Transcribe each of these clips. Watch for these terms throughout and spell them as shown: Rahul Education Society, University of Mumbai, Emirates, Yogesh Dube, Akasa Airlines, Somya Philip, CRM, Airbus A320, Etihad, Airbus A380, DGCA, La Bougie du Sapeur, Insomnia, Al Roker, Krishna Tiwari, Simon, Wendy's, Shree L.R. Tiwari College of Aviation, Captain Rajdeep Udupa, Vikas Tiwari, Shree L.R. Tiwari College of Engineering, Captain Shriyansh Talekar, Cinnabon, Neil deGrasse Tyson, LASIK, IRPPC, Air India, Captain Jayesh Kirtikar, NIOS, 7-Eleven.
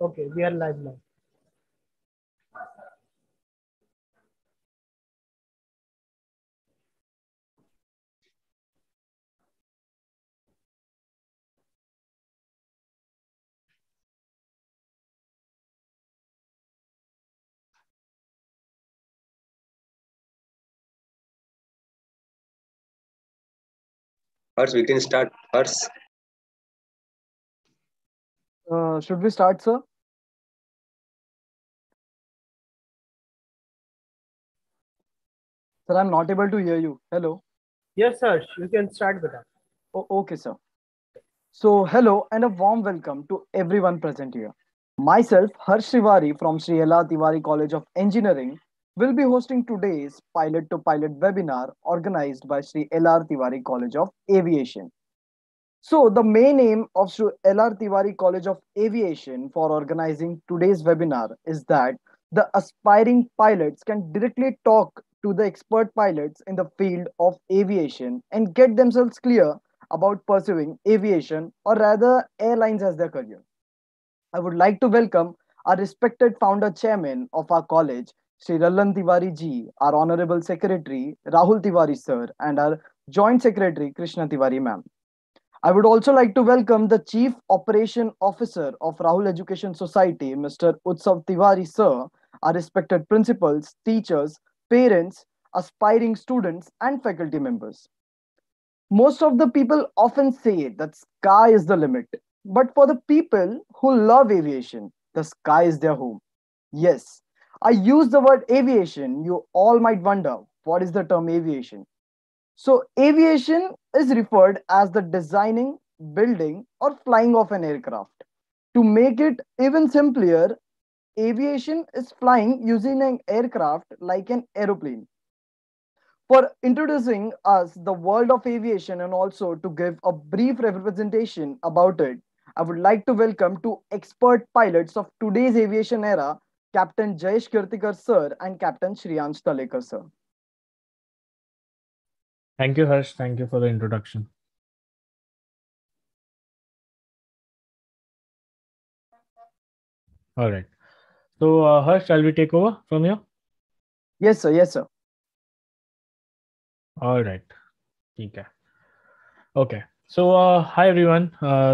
Okay, we are live now. Harsh, we can start. Harsh. Should we start, sir? Sir, I'm not able to hear you. Hello. Yes, sir. You can start with that. Oh, okay, sir. So, hello and a warm welcome to everyone present here. Myself, Harsh Tiwari from Shree L.R. Tiwari College of Engineering will be hosting today's pilot-to-pilot webinar organized by Shree L.R. Tiwari College of Aviation. So the main aim of Shree L.R. Tiwari College of Aviation for organizing today's webinar is that the aspiring pilots can directly talk to the expert pilots in the field of aviation and get themselves clear about pursuing aviation or rather airlines as their career. I would like to welcome our respected founder chairman of our college, Sri Rallan Tiwari ji, our honorable secretary, Rahul Tiwari sir, and our joint secretary, Krishna Tiwari ma'am. I would also like to welcome the Chief Operation Officer of Rahul Education Society, Mr. Utsav Tiwari sir, our respected principals, teachers, parents, aspiring students, and faculty members. Most of the people often say that sky is the limit, but for the people who love aviation, the sky is their home. Yes, I use the word aviation. You all might wonder, what is the term aviation? So aviation is referred as the designing, building, or flying of an aircraft. To make it even simpler, aviation is flying using an aircraft like an aeroplane. For introducing us the world of aviation and also to give a brief representation about it, I would like to welcome two expert pilots of today's aviation era, Captain Jayesh Kirtikar sir and Captain Shriyansh Talekar sir. Thank you, Harsh. Thank you for the introduction. All right. So, Harsh, shall we take over from here? Yes, sir. Yes, sir. All right. Okay. So, hi, everyone.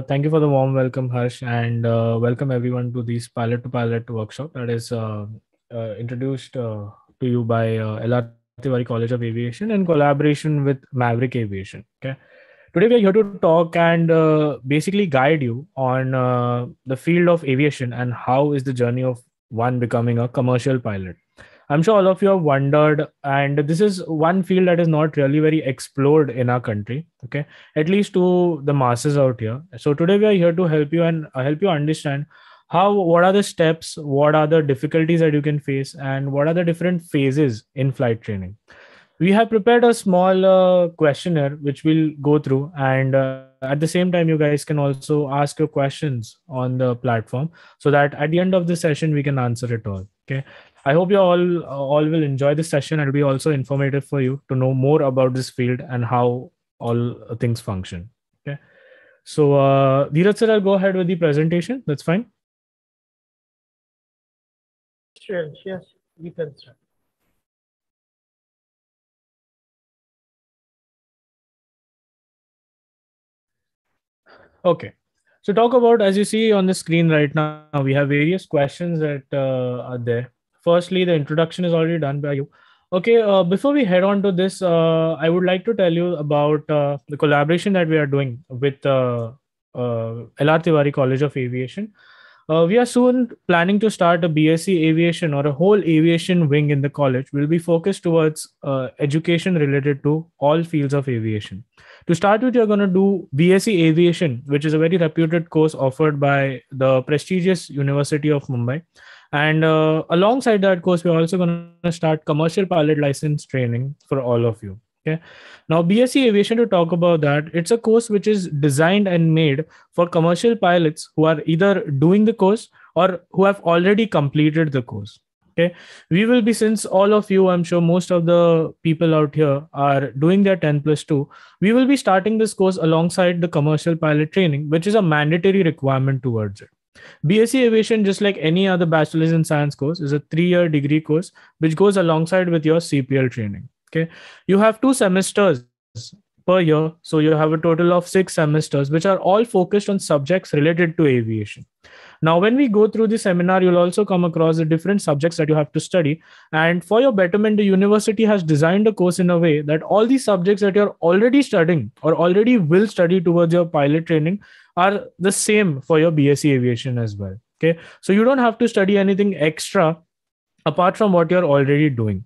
Thank you for the warm welcome, Harsh, and welcome everyone to this pilot-to-pilot workshop that is introduced to you by L.R. Tiwari College of Aviation in collaboration with Maverick Aviation. Okay, today we are here to talk and basically guide you on the field of aviation and how is the journey of one becoming a commercial pilot. I'm sure all of you have wondered, and this is one field that is not really very explored in our country, okay, at least to the masses out here. So today we are here to help you and help you understand what are the steps, what are the difficulties that you can face, and what are the different phases in flight training. We have prepared a small questionnaire which we'll go through, and at the same time you guys can also ask your questions on the platform so that at the end of the session we can answer it all. Okay, I hope you all will enjoy this session. It'll be also informative for you to know more about this field and how all things function. Okay, so Dheeraj sir, I'll go ahead with the presentation. That's fine. Yes, we can start. Okay, so talk about, as you see on the screen right now, we have various questions that are there. Firstly, the introduction is already done by you. Okay, before we head on to this, I would like to tell you about the collaboration that we are doing with L.R. Tiwari College of Aviation. We are soon planning to start a BSc aviation or a whole aviation wing in the college. Will be focused towards education related to all fields of aviation. To start with, you're going to do BSc aviation, which is a very reputed course offered by the prestigious University of Mumbai. And alongside that course, we're also going to start commercial pilot license training for all of you. Okay. Now, BSc Aviation, to talk about that, it's a course which is designed and made for commercial pilots who are either doing the course or who have already completed the course. Okay. We will be, since all of you, I'm sure most of the people out here are doing their 10+2, we will be starting this course alongside the commercial pilot training, which is a mandatory requirement towards it. BSc Aviation, just like any other bachelor's in science course, is a 3-year degree course which goes alongside with your CPL training. Okay, you have 2 semesters per year, so you have a total of 6 semesters, which are all focused on subjects related to aviation. Now, when we go through the seminar, you'll also come across the different subjects that you have to study. And for your betterment, the university has designed a course in a way that all the subjects that you're already studying or already will study towards your pilot training are the same for your BSc Aviation as well. Okay, so you don't have to study anything extra apart from what you're already doing.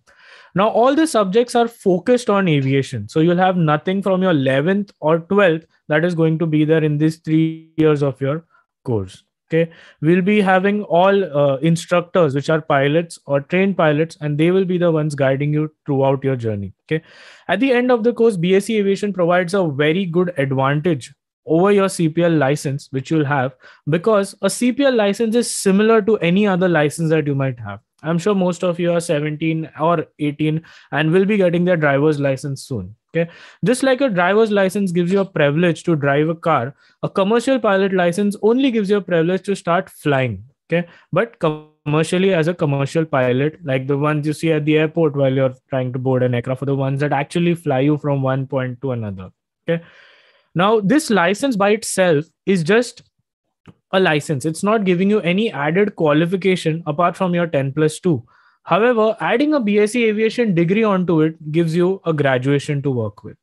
Now, all the subjects are focused on aviation. So you'll have nothing from your 11th or 12th that is going to be there in these 3 years of your course. Okay, we'll be having all instructors, which are pilots or trained pilots, and they will be the ones guiding you throughout your journey. Okay, at the end of the course, BSc Aviation provides a very good advantage over your CPL license, which you'll have, because a CPL license is similar to any other license that you might have. I'm sure most of you are 17 or 18 and will be getting their driver's license soon. Okay, just like a driver's license gives you a privilege to drive a car, a commercial pilot license only gives you a privilege to start flying. Okay, but commercially, as a commercial pilot, like the ones you see at the airport while you're trying to board an aircraft, or the ones that actually fly you from one point to another. Okay, now this license by itself is just a license. It's not giving you any added qualification apart from your 10+2. However, adding a BSc Aviation degree onto it gives you a graduation to work with.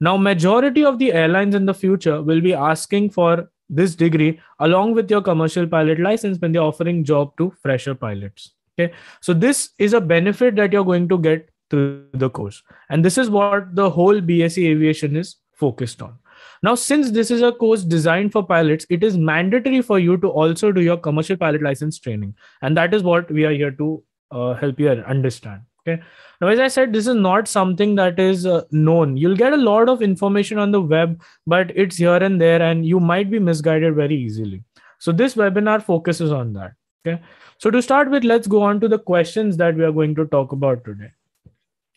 Now, majority of the airlines in the future will be asking for this degree along with your commercial pilot license when they're offering job to fresher pilots. Okay, so this is a benefit that you're going to get through the course. And this is what the whole BSc Aviation is focused on. Now, since this is a course designed for pilots, it is mandatory for you to also do your commercial pilot license training. And that is what we are here to help you understand. Okay. Now, as I said, this is not something that is known. You'll get a lot of information on the web, but it's here and there, and you might be misguided very easily. So this webinar focuses on that. Okay. So to start with, let's go on to the questions that we are going to talk about today.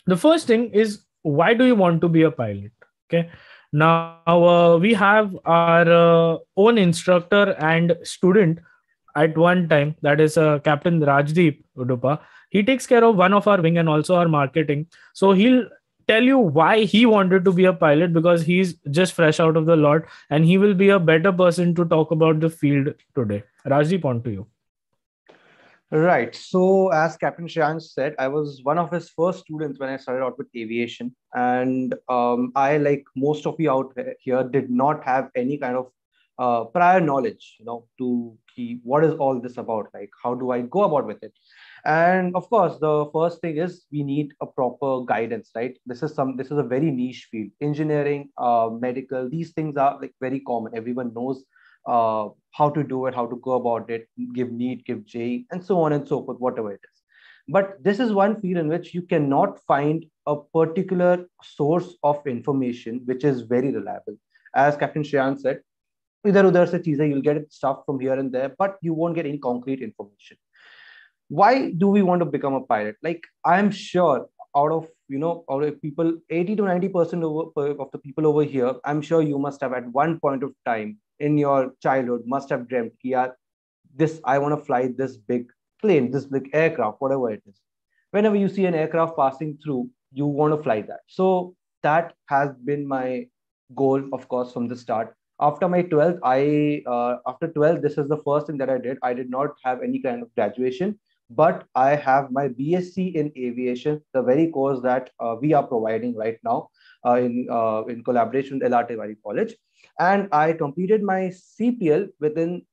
The first thing is, why do you want to be a pilot? Okay. Now, we have our own instructor and student at one time, that is Captain Rajdeep Udupa. He takes care of one of our wing and also our marketing. So he'll tell you why he wanted to be a pilot, because he's just fresh out of the lot and he will be a better person to talk about the field today. Rajdeep, on to you. Right. So as Captain Shriyansh said, I was one of his first students when I started out with aviation. And I, like most of you out here, did not have any kind of prior knowledge, you know, to keep what is all this about, like how do I go about with it. And of course, the first thing is we need a proper guidance, right? This is a very niche field. Engineering, medical, these things are like very common. Everyone knows how to do it, how to go about it, give NEET, give JEE, and so on and so forth, whatever it is. But this is one field in which you cannot find a particular source of information which is very reliable. As Captain Shriyansh said, you'll get stuff from here and there, but you won't get any concrete information. Why do we want to become a pilot? Like, I'm sure out of, you know, out of people, 80 to 90% of the people over here, I'm sure you must have at one point of time in your childhood must have dreamt, yeah, I want to fly this big plane, this big aircraft, whatever it is. Whenever you see an aircraft passing through, you want to fly that. So that has been my goal, of course, from the start. After my 12th, this is the first thing that I did. I did not have any kind of graduation, but I have my BSc in aviation, the very course that we are providing right now in collaboration with L.R. Tiwari College. And I completed my CPL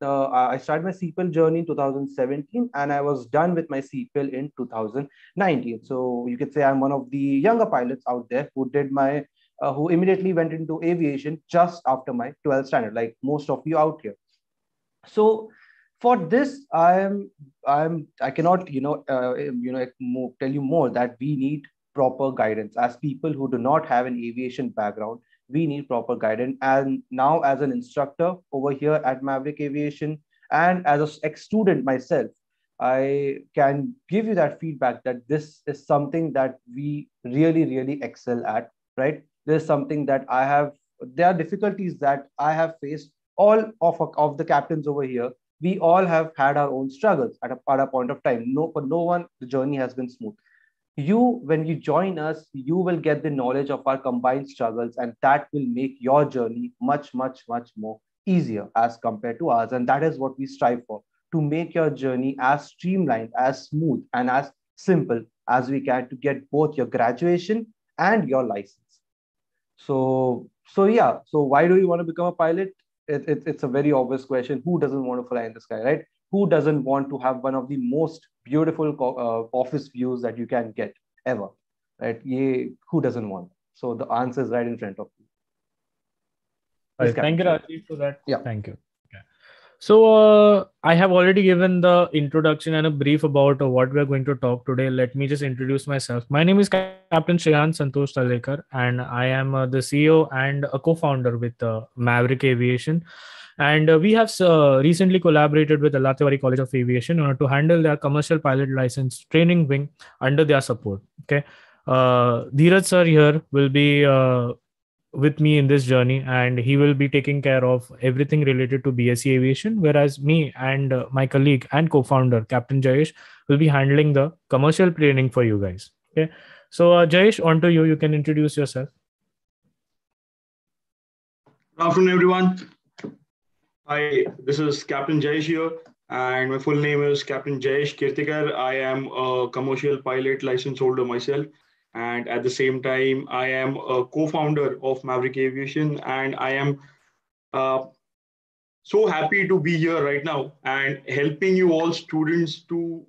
I started my CPL journey in 2017, and I was done with my CPL in 2019. So you could say I'm one of the younger pilots out there who did my who immediately went into aviation just after my 12th standard, like most of you out here. So for this, I cannot, tell you more that we need proper guidance. As people who do not have an aviation background, we need proper guidance. And now as an instructor over here at Maverick Aviation, and as an ex-student myself, I can give you that feedback that this is something that we really, really excel at. Right? There's something that there are difficulties that I have faced. All of the captains over here we all have had our own struggles at a point of time. For no one, the journey has been smooth. When you join us, you will get the knowledge of our combined struggles, and that will make your journey much, much, much more easier as compared to ours. And that is what we strive for, to make your journey as streamlined, as smooth, and as simple as we can to get both your graduation and your license. So why do you want to become a pilot? It's a very obvious question. Who doesn't want to fly in the sky, right? Who doesn't want to have one of the most beautiful office views that you can get ever, right? Who doesn't want? So the answer is right in front of you. Right, thank you, Rajiv, for that. Yeah. Thank you. Okay. So I have already given the introduction and a brief about what we're going to talk today. Let me just introduce myself. My name is Captain Shriyansh Talekar, and I am the CEO and a co-founder with Maverick Aviation. And we have recently collaborated with the L.R. Tiwari College of Aviation in order to handle their commercial pilot license training wing under their support. Okay, Dheeraj sir here will be with me in this journey, and he will be taking care of everything related to BSc aviation, whereas me and my colleague and co-founder Captain Jayesh will be handling the commercial training for you guys. Okay, so Jayesh, on to you. You can introduce yourself. Good afternoon, everyone. Hi, this is Captain Jayesh here, and my full name is Captain Jayesh Kirtikar. I am a commercial pilot license holder myself, and at the same time, I am a co-founder of Maverick Aviation, and I am so happy to be here right now and helping you all students who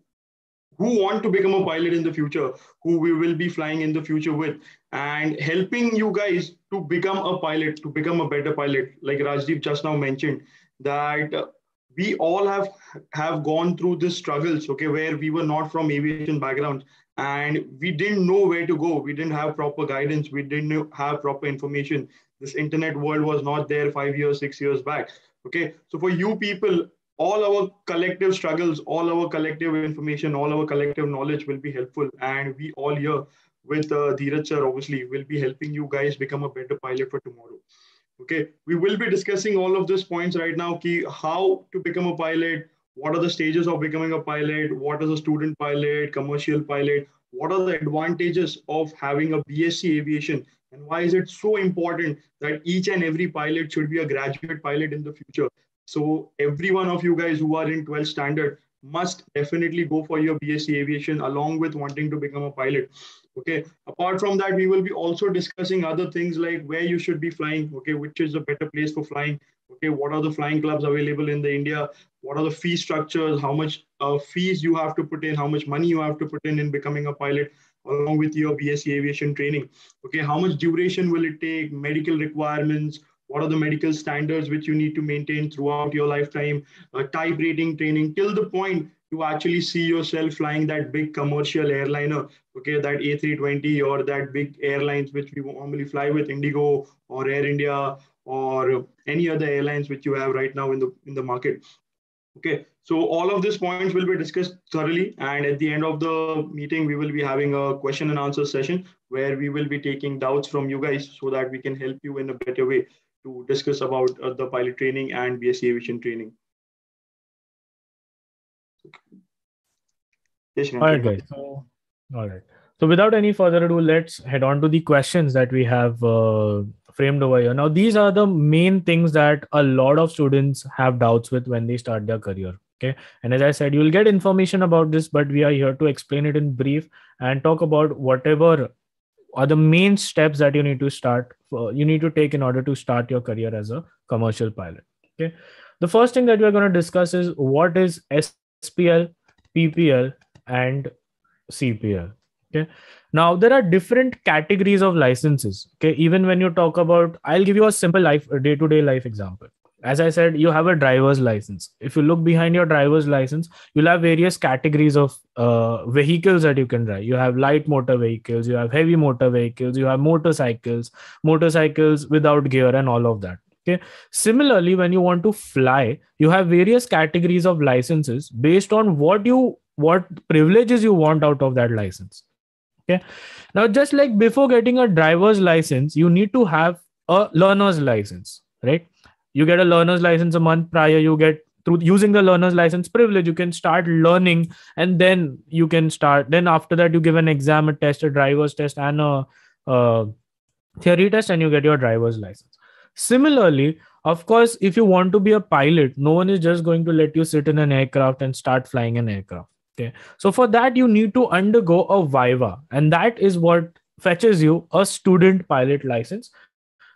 want to become a pilot in the future, who we will be flying in the future with, and helping you guys to become a pilot, to become a better pilot. Like Rajdeep just now mentioned, that we all have gone through these struggles, okay, where we were not from aviation background and we didn't know where to go. We didn't have proper guidance. We didn't have proper information. This internet world was not there 5 years, 6 years back, okay? So for you people, all our collective struggles, all our collective information, all our collective knowledge will be helpful. And we all here with Dheeraj sir, obviously, will be helping you guys become a better pilot for tomorrow. Okay, we will be discussing all of these points right now, how to become a pilot, what are the stages of becoming a pilot, what is a student pilot, commercial pilot, what are the advantages of having a BSc aviation, and why is it so important that each and every pilot should be a graduate pilot in the future. So every one of you guys who are in 12th standard must definitely go for your BSc aviation along with wanting to become a pilot. Okay. Apart from that, we will be also discussing other things like where you should be flying. Okay. Which is a better place for flying. Okay. What are the flying clubs available in the India? What are the fee structures? How much fees you have to put in? How much money you have to put in becoming a pilot along with your BSc aviation training? Okay. How much duration will it take? Medical requirements. What are the medical standards which you need to maintain throughout your lifetime? Type rating training till the point you actually see yourself flying that big commercial airliner, okay, that A320 or that big airlines which we normally fly with, Indigo or Air India or any other airlines which you have right now in the market. Okay, so all of these points will be discussed thoroughly, and at the end of the meeting, we will be having a question and answer session where we will be taking doubts from you guys so that we can help you in a better way to discuss about the pilot training and BSc aviation training. All right, guys. So without any further ado, let's head on to the questions that we have framed over here. Now, these are the main things that a lot of students have doubts with when they start their career. Okay. And as I said, you'll get information about this, but we are here to explain it in brief and talk about whatever are the main steps that you need to take in order to start your career as a commercial pilot. Okay. The first thing that we're going to discuss is what is SPL, PPL, and CPL. Okay. Now there are different categories of licenses. Okay. Even when you talk about, I'll give you a simple day-to-day life example. As I said, you have a driver's license. If you look behind your driver's license, you'll have various categories of vehicles that you can drive. You have light motor vehicles, you have heavy motor vehicles, you have motorcycles without gear and all of that. Okay. Similarly, when you want to fly, you have various categories of licenses based on what privileges you want out of that license. Okay. Now, just like before getting a driver's license, you need to have a learner's license, right? You get a learner's license a month prior, you get through using the learner's license privilege, you can start learning, and then you can start. Then after that, you give an exam, a test, a driver's test, and a theory test, and you get your driver's license. Similarly, of course, if you want to be a pilot, no one is just going to let you sit in an aircraft and start flying an aircraft. Okay. So for that, you need to undergo a viva, and that is what fetches you a student pilot license,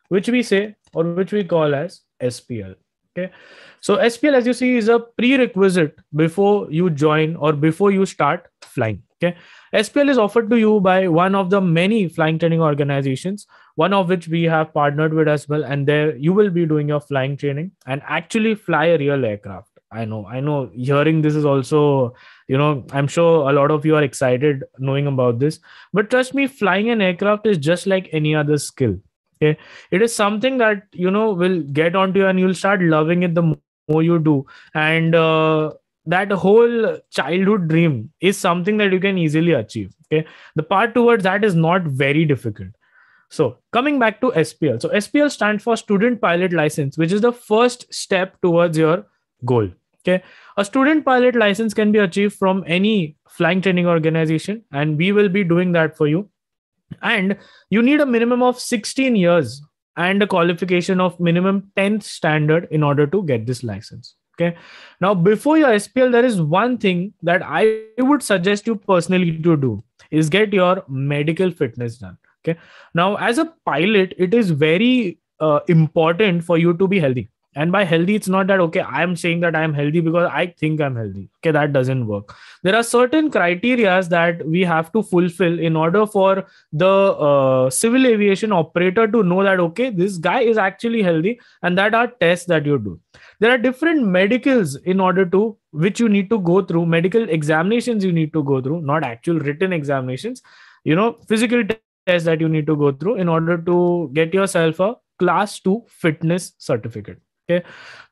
which we say or which we call as SPL. Okay. So SPL, as you see, is a prerequisite before you join or before you start flying. Okay. SPL is offered to you by one of the many flying training organizations, one of which we have partnered with as well. And there you will be doing your flying training and actually fly a real aircraft. I know hearing this is also, you know, I'm sure a lot of you are excited knowing about this, but trust me, flying an aircraft is just like any other skill. Okay. It is something that, you know, will get onto you and you'll start loving it the more you do. And that whole childhood dream is something that you can easily achieve. Okay. The part towards that is not very difficult. So coming back to SPL. So SPL stands for Student Pilot License, which is the first step towards your goal. Okay. A student pilot license can be achieved from any flying training organization, and we will be doing that for you. And you need a minimum of 16 years and a qualification of minimum 10th standard in order to get this license. Okay. Now, before your SPL, there is one thing that I would suggest you personally to do is get your medical fitness done. Okay. Now, as a pilot, it is very important for you to be healthy. And by healthy, it's not that, okay, I'm saying that I'm healthy because I think I'm healthy. Okay, that doesn't work. There are certain criteria that we have to fulfill in order for the civil aviation operator to know that, okay, this guy is actually healthy, and that are tests that you do. There are different medicals in order to which you need to go through, medical examinations you need to go through, not actual written examinations, you know, physical tests that you need to go through in order to get yourself a class 2 fitness certificate. Okay.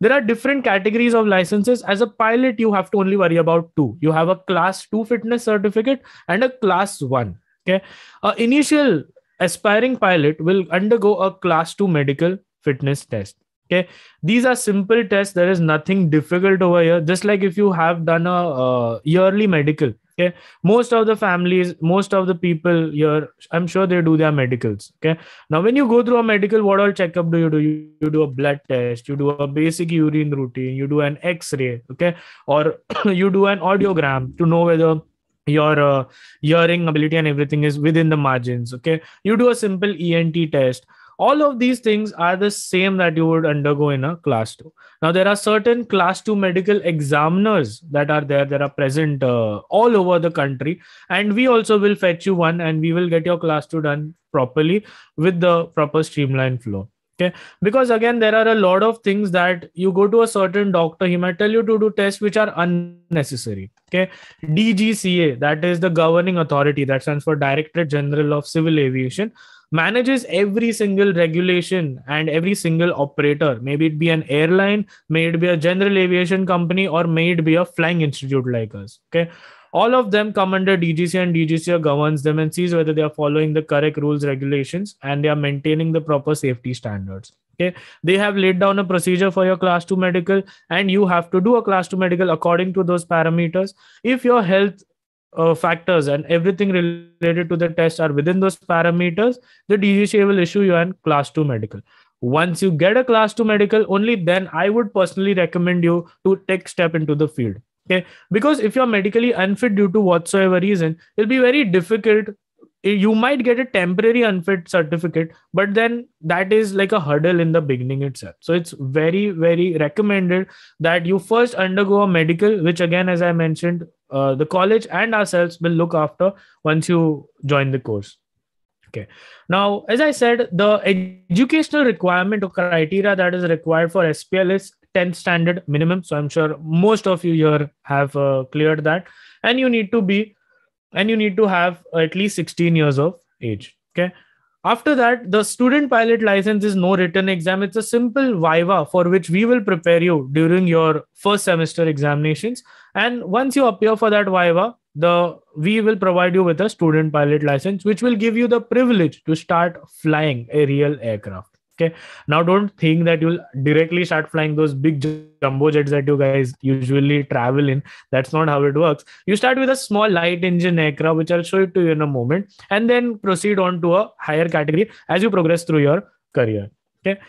There are different categories of licenses. As a pilot, you have to only worry about 2. You have a class 2 fitness certificate and a class 1. Okay. An initial aspiring pilot will undergo a class 2 medical fitness test. Okay. These are simple tests. There is nothing difficult over here. Just like if you have done a yearly medical. Okay. Most of the families, most of the people here, I'm sure they do their medicals. Okay. Now, when you go through a medical, what all checkup do you do? You do a blood test, you do a basic urine routine, you do an X-ray, okay, or you do an audiogram to know whether your hearing ability and everything is within the margins. Okay. You do a simple ENT test. All of these things are the same that you would undergo in a class 2. Now, there are certain class 2 medical examiners that are there, that are present all over the country. And we also will fetch you one, and we will get your class 2 done properly with the proper streamlined flow. Okay. Because again, there are a lot of things that you go to a certain doctor, he might tell you to do tests which are unnecessary. Okay. DGCA, that is the governing authority, that stands for Directorate General of Civil Aviation, manages every single regulation and every single operator, maybe it be an airline, may it be a general aviation company, or may it be a flying institute like us. Okay. All of them come under DGCA, and DGCA governs them and sees whether they are following the correct rules, regulations, and they are maintaining the proper safety standards. Okay. They have laid down a procedure for your class 2 medical, and you have to do a class 2 medical according to those parameters. If your health factors and everything related to the test are within those parameters, the DGCA will issue you a class 2 medical. Once you get a class 2 medical, only then I would personally recommend you to take step into the field. Okay. Because if you're medically unfit due to whatsoever reason, it'll be very difficult. You might get a temporary unfit certificate, but then that is like a hurdle in the beginning itself. So it's very, very recommended that you first undergo a medical, which again, as I mentioned, the college and ourselves will look after once you join the course. Okay. Now, as I said, the educational requirement or criteria that is required for SPL is 10th standard minimum. So I'm sure most of you here have cleared that, and you need to be, and you need to have at least 16 years of age. Okay. After that, the student pilot license is no written exam. It's a simple viva for which we will prepare you during your first semester examinations. And once you appear for that viva, we will provide you with a student pilot license, which will give you the privilege to start flying a real aircraft. Okay. Now don't think that you'll directly start flying those big jumbo jets that you guys usually travel in. That's not how it works. You start with a small light engine aircraft, which I'll show you to you in a moment, and then proceed on to a higher category as you progress through your career. Okay.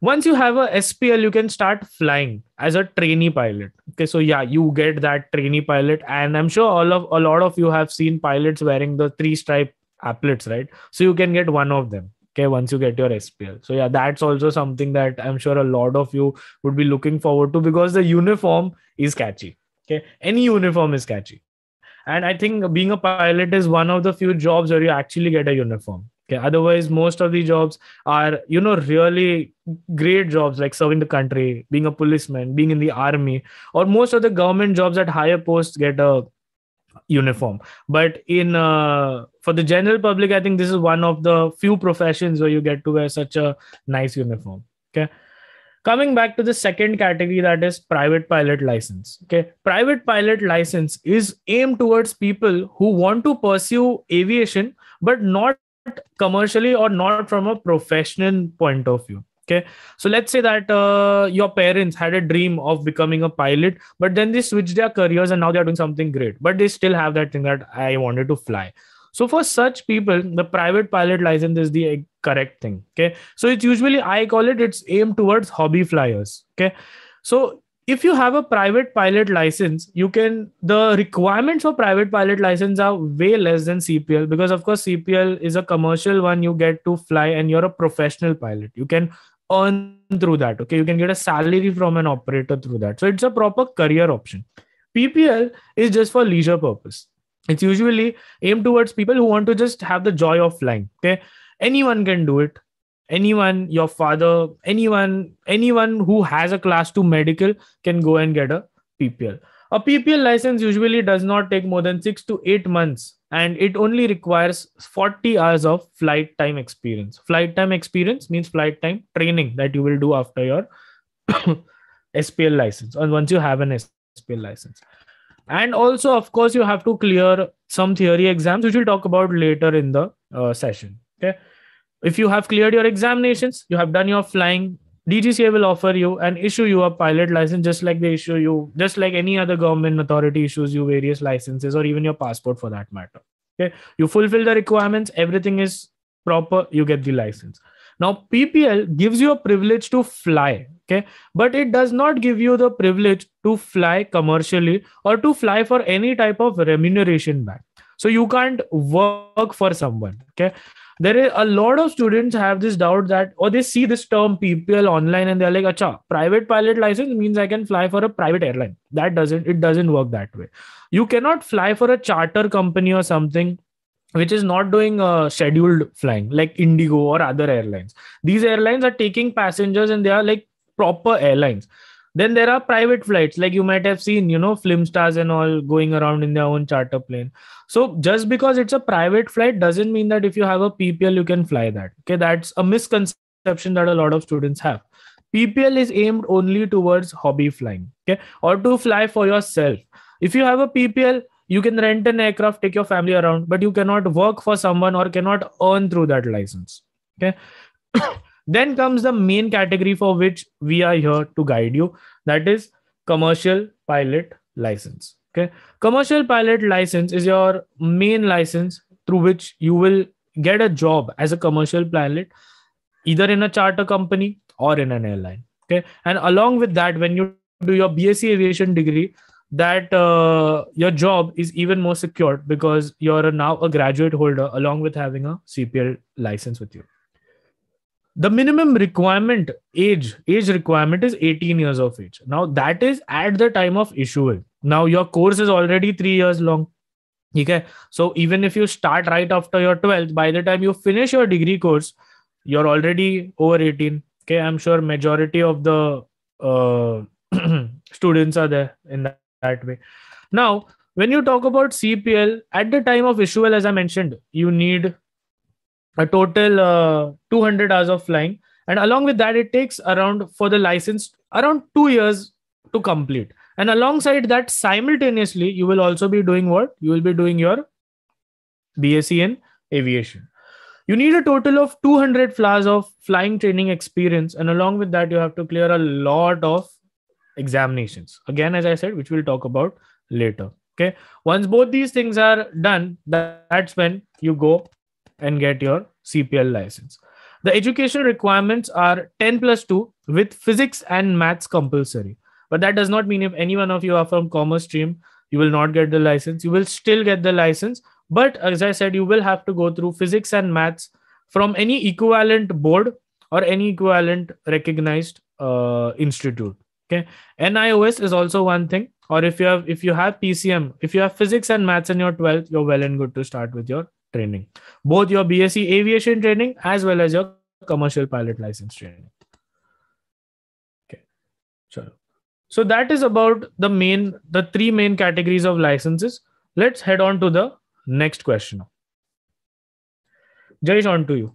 Once you have a SPL, you can start flying as a trainee pilot. Okay, so yeah, you get that trainee pilot, and I'm sure a lot of you have seen pilots wearing the 3-stripe applets, right? So you can get one of them. Okay, once you get your SPL. So yeah, that's also something that I'm sure a lot of you would be looking forward to, because the uniform is catchy. Okay, any uniform is catchy, and I think being a pilot is one of the few jobs where you actually get a uniform. Okay, otherwise, most of the jobs are, you know, really great jobs like serving the country, being a policeman, being in the army, or most of the government jobs at higher posts get a uniform. But in for the general public, I think this is one of the few professions where you get to wear such a nice uniform. Okay. Coming back to the second category, that is private pilot license. Okay, private pilot license is aimed towards people who want to pursue aviation, but not commercially or not from a professional point of view. Okay, so let's say that your parents had a dream of becoming a pilot, but then they switched their careers and now they are doing something great, but they still have that thing that I wanted to fly. So for such people, the private pilot license is the correct thing. Okay, so it's usually, I call it, it's aimed towards hobby flyers. Okay, so if you have a private pilot license, you can, the requirements for private pilot license are way less than CPL, because of course CPL is a commercial one. You get to fly and you're a professional pilot. You can earn through that. Okay, you can get a salary from an operator through that. So it's a proper career option. PPL is just for leisure purpose. It's usually aimed towards people who want to just have the joy of flying. Okay, anyone can do it. Anyone, your father, anyone who has a class 2 medical can go and get a PPL. A PPL license usually does not take more than 6 to 8 months, and it only requires 40 hours of flight time experience. Flight time experience means flight time training that you will do after your SPL license, or once you have an SPL license. And also, of course, you have to clear some theory exams, which we'll talk about later in the session. Okay. If you have cleared your examinations, you have done your flying, DGCA will offer you and issue you a pilot license, just like they issue you, just like any other government authority issues you various licenses, or even your passport for that matter. Okay, you fulfill the requirements, everything is proper, you get the license. Now, PPL gives you a privilege to fly, okay, but it does not give you the privilege to fly commercially or to fly for any type of remuneration back. So you can't work for someone, okay. There is a lot of students have this doubt that, or they see this term PPL online and they're like, acha, private pilot license means I can fly for a private airline. That doesn't work that way. You cannot fly for a charter company or something which is not doing scheduled flying, like Indigo or other airlines. These airlines are taking passengers and they are like proper airlines. Then there are private flights, like you might have seen, you know, film stars and all going around in their own charter plane. So just because it's a private flight doesn't mean that if you have a PPL, you can fly that. Okay, that's a misconception that a lot of students have. PPL is aimed only towards hobby flying, okay, or to fly for yourself. If you have a PPL, you can rent an aircraft, take your family around, but you cannot work for someone or cannot earn through that license. Okay. Then comes the main category for which we are here to guide you. That is commercial pilot license. Okay. Commercial pilot license is your main license through which you will get a job as a commercial pilot, either in a charter company or in an airline. Okay. And along with that, when you do your BSc aviation degree, that your job is even more secured because you're now a graduate holder along with having a CPL license with you. The minimum requirement age requirement is 18 years of age. Now that is at the time of issuing. Now your course is already 3 years long. Okay. So even if you start right after your 12th, by the time you finish your degree course, you're already over 18. Okay. I'm sure majority of the students are there in that way. Now, when you talk about CPL, at the time of issual, as I mentioned, you need a total 200 hours of flying, and along with that it takes around, for the license, around 2 years to complete, and alongside that simultaneously you will also be doing your BSc in aviation. You need a total of 200 hours of flying training experience. And along with that, you have to clear a lot of examinations. Again, as I said, which we'll talk about later. Okay. Once both these things are done, that's when you go and get your CPL license. The educational requirements are 10+2 with physics and maths compulsory. But that does not mean if any one of you are from commerce stream, you will not get the license. You will still get the license. But as I said, you will have to go through physics and maths from any equivalent board or any equivalent recognized institute. Okay. NIOS is also one thing. Or if you have PCM, if you have physics and maths in your 12th, you're well and good to start with your training. Both your BSc aviation training as well as your commercial pilot license training. Okay. Sure. So that is about the three main categories of licenses. Let's head on to the next question. Jayesh, on to you.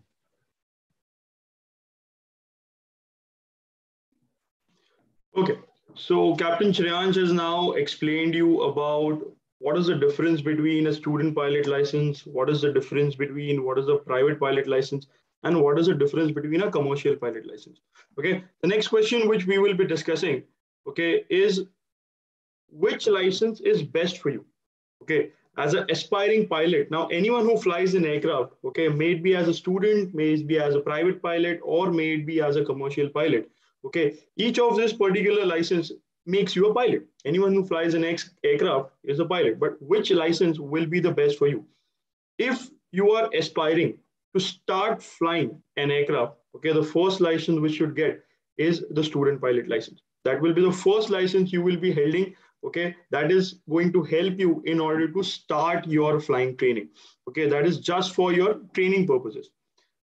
Okay. So Captain Shriyansh has now explained you about what is the difference between a student pilot license, what is the difference between what is a private pilot license, and what is the difference between a commercial pilot license. Okay. The next question which we will be discussing, okay, is which license is best for you? Okay. As an aspiring pilot, now anyone who flies an aircraft, okay, may it be as a student, may it be as a private pilot, or may it be as a commercial pilot. Okay, each of this particular license makes you a pilot. Anyone who flies an aircraft is a pilot, but which license will be the best for you? If you are aspiring to start flying an aircraft, okay, the first license which you should get is the student pilot license. That will be the first license you will be holding. Okay, that is going to help you in order to start your flying training. Okay, that is just for your training purposes.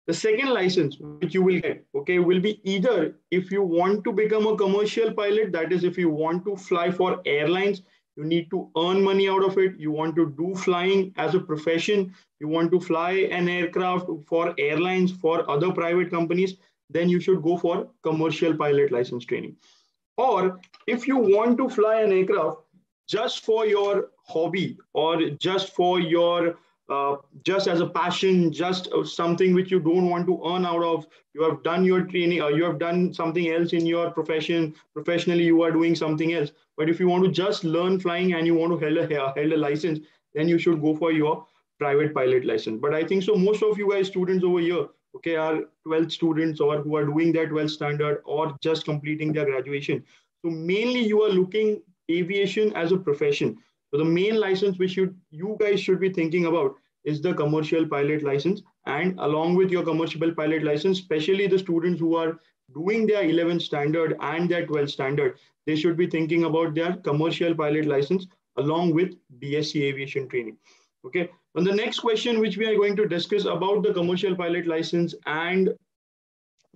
The second license which you will get, okay, will be either if you want to become a commercial pilot, that is if you want to fly for airlines, you need to earn money out of it. You want to do flying as a profession. You want to fly an aircraft for airlines, for other private companies, then you should go for commercial pilot license training. Or if you want to fly an aircraft just for your hobby or just for your just as a passion, just something which you don't want to earn out of. You have done your training or you have done something else in your profession. Professionally, you are doing something else. But if you want to just learn flying and you want to hold a license, then you should go for your private pilot license. But I think so most of you guys students over here, okay, are 12th students or who are doing their 12th standard or just completing their graduation. So mainly you are looking aviation as a profession. So the main license which you guys should be thinking about is the commercial pilot license. And along with your commercial pilot license, especially the students who are doing their 11th standard and their 12th standard, they should be thinking about their commercial pilot license along with BSc aviation training. Okay. And the next question which we are going to discuss about the commercial pilot license and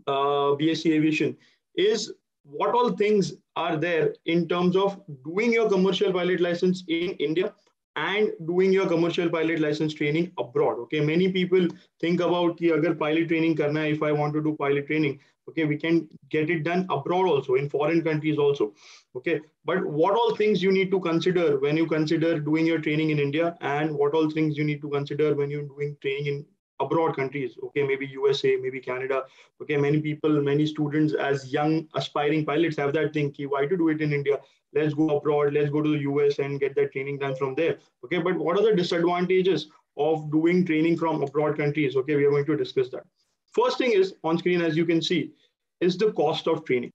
BSc aviation is what all things are there in terms of doing your commercial pilot license in India and doing your commercial pilot license training abroad. Okay, many people think about ki agar pilot training karna hai, if I want to do pilot training, okay, we can get it done abroad also, in foreign countries also. Okay, but what all things you need to consider when you consider doing your training in India and what all things you need to consider when you're doing training in abroad countries, okay, maybe USA, maybe Canada. Okay, many students as young aspiring pilots have that thing, why to do it in India? Let's go abroad, let's go to the US and get that training done from there. Okay, but what are the disadvantages of doing training from abroad countries? Okay, we are going to discuss that. First thing is on screen, as you can see, is the cost of training.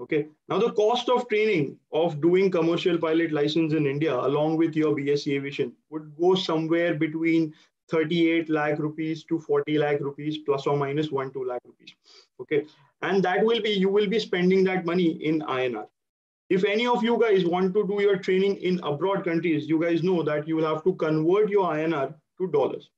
Okay, now the cost of training of doing commercial pilot license in India along with your BSc aviation would go somewhere between 38 lakh rupees to 40 lakh rupees plus or minus 1-2 lakh rupees. Okay. And that will be, you will be spending that money in INR. If any of you guys want to do your training in abroad countries, you guys know that you will have to convert your INR to dollars,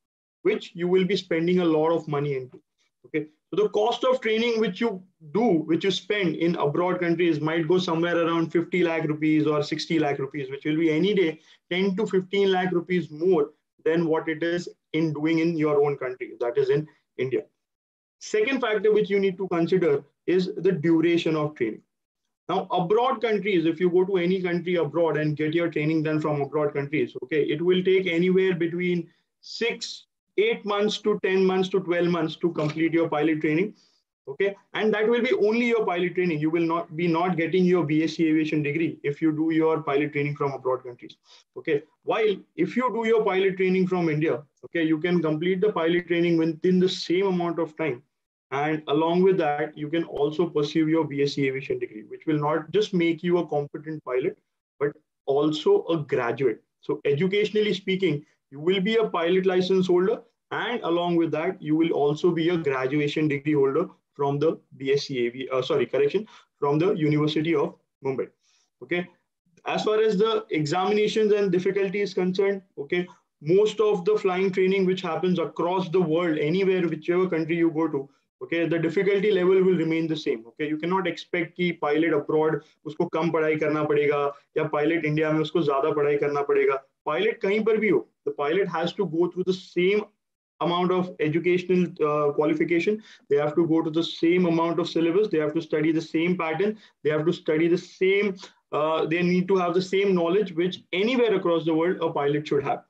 which you will be spending a lot of money into. Okay. So the cost of training which you do, which you spend in abroad countries might go somewhere around 50 lakh rupees or 60 lakh rupees, which will be any day 10 to 15 lakh rupees more than what it is in doing in your own country, that is in India. Second factor which you need to consider is the duration of training. Now abroad countries, if you go to any country abroad and get your training done from abroad countries, okay, it will take anywhere between 6 8 months to 10 months to 12 months to complete your pilot training. Okay, and that will be only your pilot training. You will not be not getting your BSc aviation degree if you do your pilot training from abroad countries. Okay, while if you do your pilot training from India, okay, you can complete the pilot training within the same amount of time. And along with that, you can also pursue your BSc aviation degree, which will not just make you a competent pilot, but also a graduate. So educationally speaking, you will be a pilot license holder. And along with that, you will also be a graduation degree holder from the from the University of Mumbai. Okay, as far as the examinations and difficulty is concerned, okay, most of the flying training which happens across the world, anywhere, whichever country you go to, okay, the difficulty level will remain the same. Okay, you cannot expect ki pilot abroad usko kam padhai karna padega ya pilot India mein usko zyada padhai karna padega. Pilot kahin par bhi ho, the pilot has to go through the same amount of educational qualification. They have to go to the same amount of syllabus. They have to study the same pattern. They have to study the same, they need to have the same knowledge which anywhere across the world a pilot should have.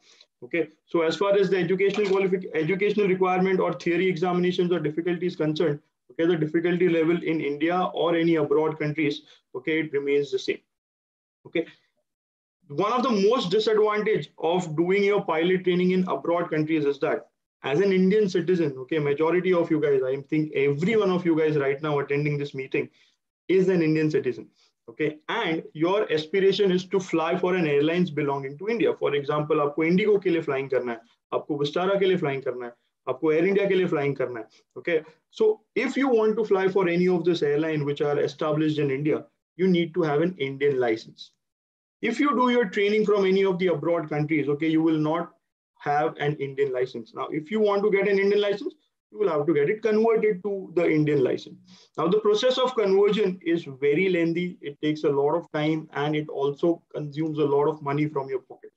Okay, so as far as the educational requirement or theory examinations or difficulty is concerned, okay, the difficulty level in India or any abroad countries, okay, it remains the same. Okay, one of the most disadvantage of doing your pilot training in abroad countries is that as an Indian citizen, okay, majority of you guys, I think every one of you guys right now attending this meeting is an Indian citizen, okay? And your aspiration is to fly for an airlines belonging to India. For example, aapko Indigo ke liye flying karna hai, aapko Vistara ke liye flying karna hai, aapko Air India ke liye flying karna hai, okay? So if you want to fly for any of this airline which are established in India, you need to have an Indian license. If you do your training from any of the abroad countries, okay, you will not have an Indian license. Now, if you want to get an Indian license, you will have to get it converted to the Indian license. Now, the process of conversion is very lengthy. It takes a lot of time and it also consumes a lot of money from your pocket.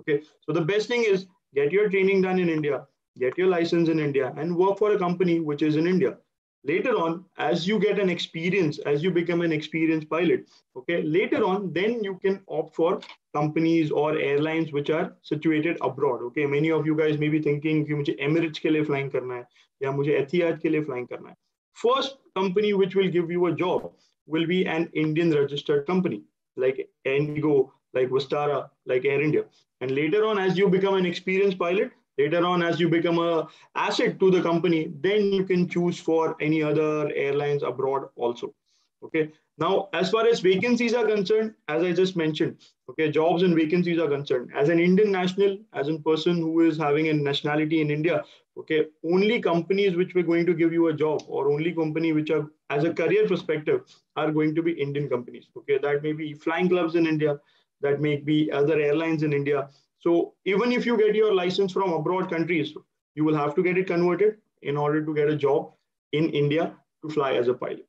Okay, so the best thing is get your training done in India, get your license in India and work for a company which is in India. Later on, as you get an experience, as you become an experienced pilot, okay, later on, then you can opt for companies or airlines which are situated abroad. Okay, many of you guys may be thinking कि मुझे Emirates के लिए flying करना है या मुझे Etihad के लिए flying करना है. First company which will give you a job will be an Indian registered company like Indigo, like Vistara, like Air India. And later on, as you become an experienced pilot, later on, as you become an asset to the company, then you can choose for any other airlines abroad also. Okay. Now, as far as vacancies are concerned, as I just mentioned, okay, jobs and vacancies are concerned. As an Indian national, as a person who is having a nationality in India, okay, only companies which were going to give you a job or only company which are, as a career perspective, are going to be Indian companies. Okay, that may be flying clubs in India, that may be other airlines in India. So even if you get your license from abroad countries, you will have to get it converted in order to get a job in India to fly as a pilot.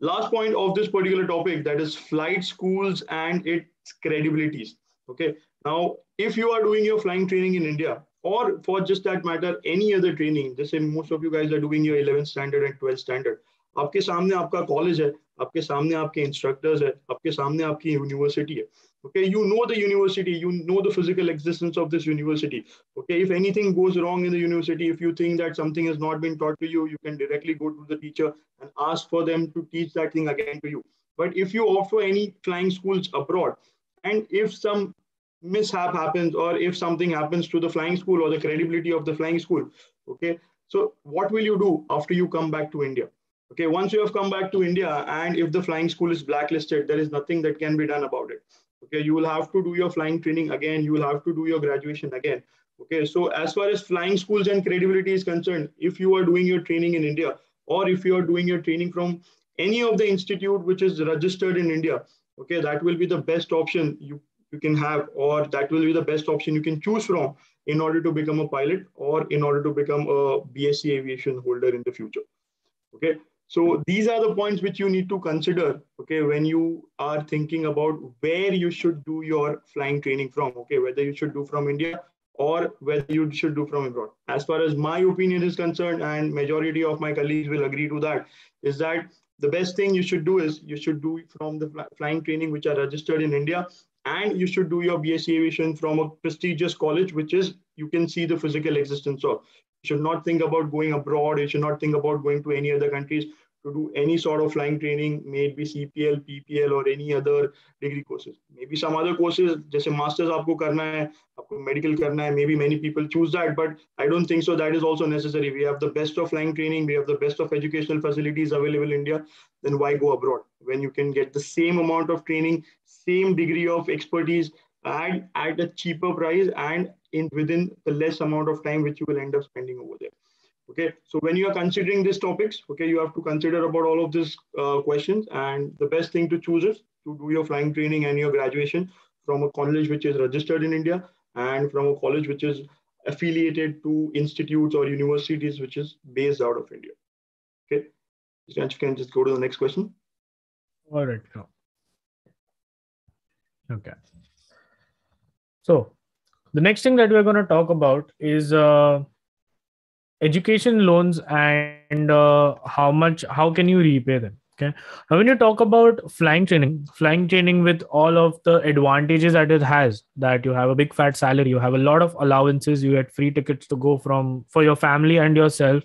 Last point of this particular topic, that is flight schools and its credibilities. Okay. Now, if you are doing your flying training in India or for just that matter, any other training, the same most of you guys are doing your 11th standard and 12th standard. आपके सामने आपका college है, आपके सामने आपके instructors है, आपके सामने आपकी university है. Okay, you know the university, you know the physical existence of this university. Okay, if anything goes wrong in the university, if you think that something has not been taught to you, you can directly go to the teacher and ask for them to teach that thing again to you. But if you offer any flying schools abroad, and if some mishap happens or if something happens to the flying school or the credibility of the flying school, okay, so what will you do after you come back to India? Okay, once you have come back to India and if the flying school is blacklisted, there is nothing that can be done about it. Okay, you will have to do your flying training again. You will have to do your graduation again. Okay, so as far as flying schools and credibility is concerned, if you are doing your training in India or if you are doing your training from any of the institute which is registered in India, okay, that will be the best option you can have, or that will be the best option you can choose from in order to become a pilot or in order to become a BSc aviation holder in the future. Okay. So these are the points which you need to consider, okay, when you are thinking about where you should do your flying training from, okay, whether you should do from India or whether you should do from abroad. As far as my opinion is concerned, and majority of my colleagues will agree to that, is that the best thing you should do is you should do from the flying training which are registered in India, and you should do your BSc aviation from a prestigious college which is you can see the physical existence of. You should not think about going abroad. You should not think about going to any other countries to do any sort of flying training, maybe CPL, PPL, or any other degree courses. Maybe some other courses, just a master's, aapko karna hai, aapko medical karna hai. Maybe many people choose that, but I don't think so. That is also necessary. We have the best of flying training. We have the best of educational facilities available in India. Then why go abroad when you can get the same amount of training, same degree of expertise, and at a cheaper price and within the less amount of time which you will end up spending over there. Okay, so when you are considering these topics, okay, you have to consider about all of these questions, and the best thing to choose is to do your flying training and your graduation from a college which is registered in India and from a college which is affiliated to institutes or universities which is based out of India. Okay, you can just go to the next question. All right. Okay. So the next thing that we're going to talk about is education loans and how can you repay them? Okay. Now, when you talk about flying training with all of the advantages that it has, that you have a big fat salary, you have a lot of allowances, you get free tickets to go for your family and yourself.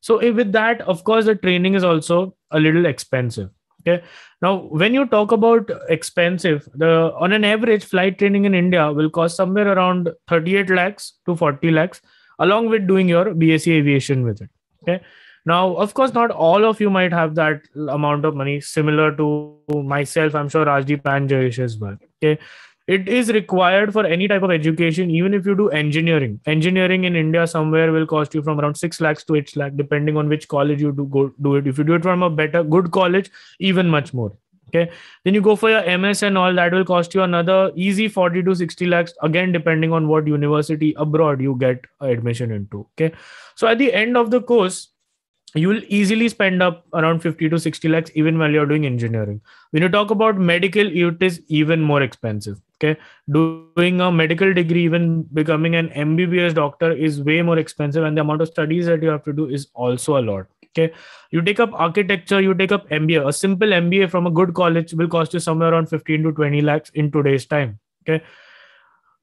So with that, of course, the training is also a little expensive. Okay. Now, when you talk about expensive, on an average, flight training in India will cost somewhere around 38 lakhs to 40 lakhs, along with doing your BSc aviation with it. Okay. Now, of course, not all of you might have that amount of money, similar to myself. I'm sure Rajdeep and Jayesh as well. Okay. It is required for any type of education, even if you do engineering. Engineering in India somewhere will cost you from around 6 lakhs to 8 lakhs, depending on which college you do it. If you do it from a good college, even much more. Okay. Then you go for your MS and all that will cost you another easy 40 to 60 lakhs. Again, depending on what university abroad you get admission into. Okay. So at the end of the course, you will easily spend up around 50 to 60 lakhs even while you're doing engineering. When you talk about medical, it is even more expensive. Okay, doing a medical degree, even becoming an MBBS doctor is way more expensive, and the amount of studies that you have to do is also a lot. Okay, you take up architecture, you take up MBA. A simple MBA from a good college will cost you somewhere around 15 to 20 lakhs in today's time. Okay.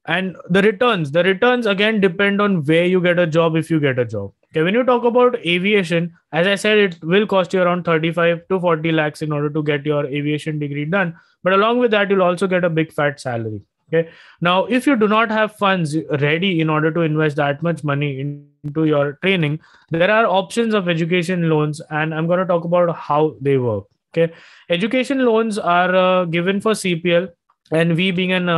And the returns again depend on where you get a job, if you get a job. Okay, when you talk about aviation, as I said, it will cost you around 35 to 40 lakhs in order to get your aviation degree done. But along with that, you'll also get a big fat salary. Okay. Now, if you do not have funds ready in order to invest that much money into your training, there are options of education loans, and I'm going to talk about how they work. Okay. Education loans are given for CPL. And we being an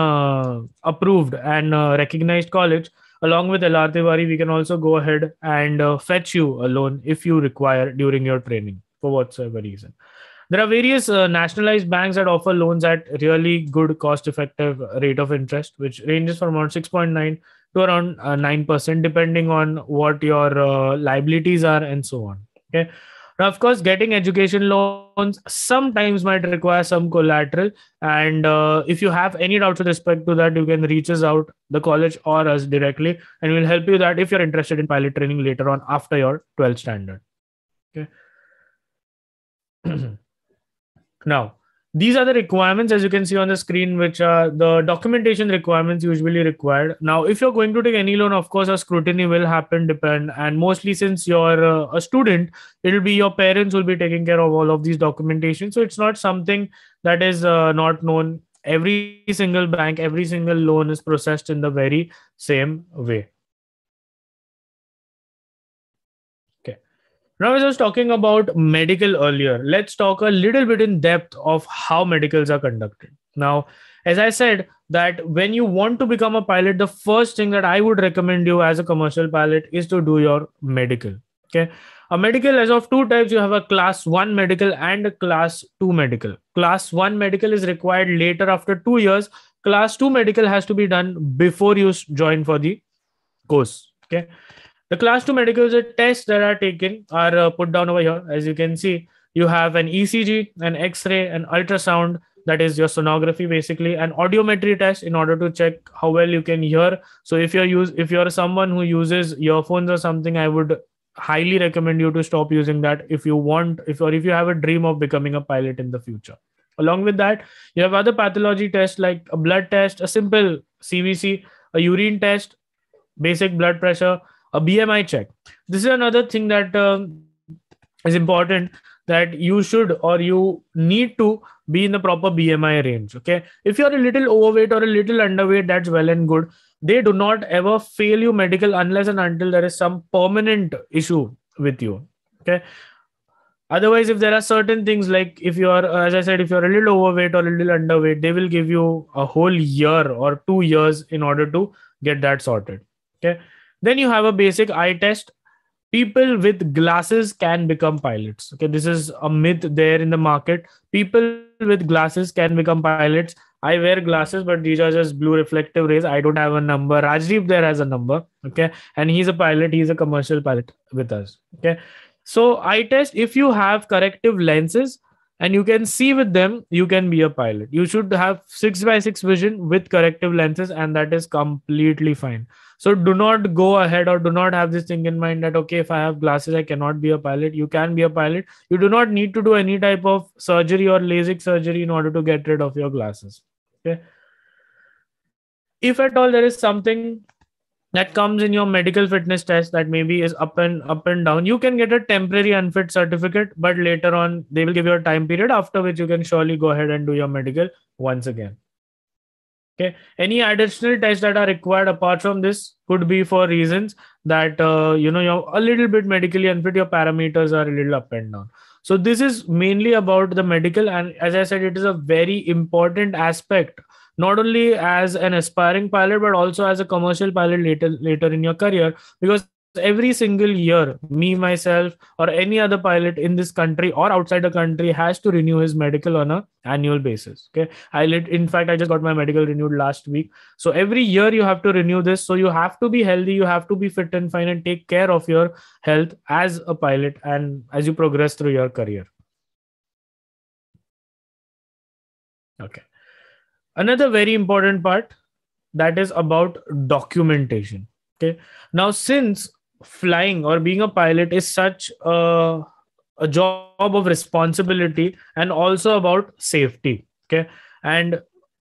approved and recognized college, along with L.R. Tiwari, we can also go ahead and fetch you a loan if you require during your training for whatsoever reason. There are various nationalized banks that offer loans at really good cost-effective rate of interest, which ranges from around 6.9 to around 9%, depending on what your liabilities are and so on. Okay. Now, of course, getting education loans sometimes might require some collateral. And if you have any doubts with respect to that, you can reach us out, the college or us directly, and we'll help you that if you're interested in pilot training later on after your 12th standard. Okay. Now, these are the requirements, as you can see on the screen, which are the documentation requirements usually required. Now, if you're going to take any loan, of course, a scrutiny will happen. And mostly since you're a student, it'll be your parents will be taking care of all of these documentation. So it's not something that is not known. Every single bank, every single loan is processed in the very same way. Now, as I was talking about medical earlier, let's talk a little bit in depth of how medicals are conducted. Now, as I said, that when you want to become a pilot, the first thing that I would recommend you as a commercial pilot is to do your medical. Okay. A medical is of two types. You have a class 1 medical and a class 2 medical. Class 1 medical is required later after 2 years. Class 2 medical has to be done before you join for the course. Okay. The class 2 medicals are tests that are taken are put down over here. As you can see, you have an ECG, an X-ray, an ultrasound, that is your sonography basically, an audiometry test in order to check how well you can hear. So if you're someone who uses earphones or something, I would highly recommend you to stop using that if you have a dream of becoming a pilot in the future. Along with that, you have other pathology tests like a blood test, a simple CVC, a urine test, basic blood pressure, a BMI check. This is another thing that is important, that you should or you need to be in the proper BMI range. Okay. If you're a little overweight or a little underweight, that's well and good. They do not ever fail you medical unless and until there is some permanent issue with you. Okay. Otherwise, if there are certain things, like if you are, as I said, if you're a little overweight or a little underweight, they will give you a whole year or 2 years in order to get that sorted. Okay. Then you have a basic eye test. People with glasses can become pilots. Okay, this is a myth there in the market. People with glasses can become pilots. I wear glasses, but these are just blue reflective rays. I don't have a number. Rajdeep there has a number. Okay, and he's a pilot. He's a commercial pilot with us. Okay, so eye test. If you have corrective lenses and you can see with them, you can be a pilot. You should have 6x6 vision with corrective lenses, and that is completely fine. So do not go ahead or do not have this thing in mind that, okay, if I have glasses, I cannot be a pilot. You can be a pilot. You do not need to do any type of surgery or LASIK surgery in order to get rid of your glasses. Okay. If at all there is something that comes in your medical fitness test that maybe is up and down, you can get a temporary unfit certificate, but later on they will give you a time period after which you can surely go ahead and do your medical once again. Okay. Any additional tests that are required apart from this could be for reasons that, you know, you're a little bit medically unfit, your parameters are a little up and down. So this is mainly about the medical. And as I said, it is a very important aspect, not only as an aspiring pilot, but also as a commercial pilot later in your career, because every single year, me, myself, or any other pilot in this country or outside the country has to renew his medical on an annual basis. Okay. In fact, I just got my medical renewed last week. So every year you have to renew this. So you have to be healthy. You have to be fit and fine and take care of your health as a pilot and as you progress through your career. Okay. Another very important part, that is about documentation. Okay. Now, since flying or being a pilot is such a job of responsibility and also about safety, okay, and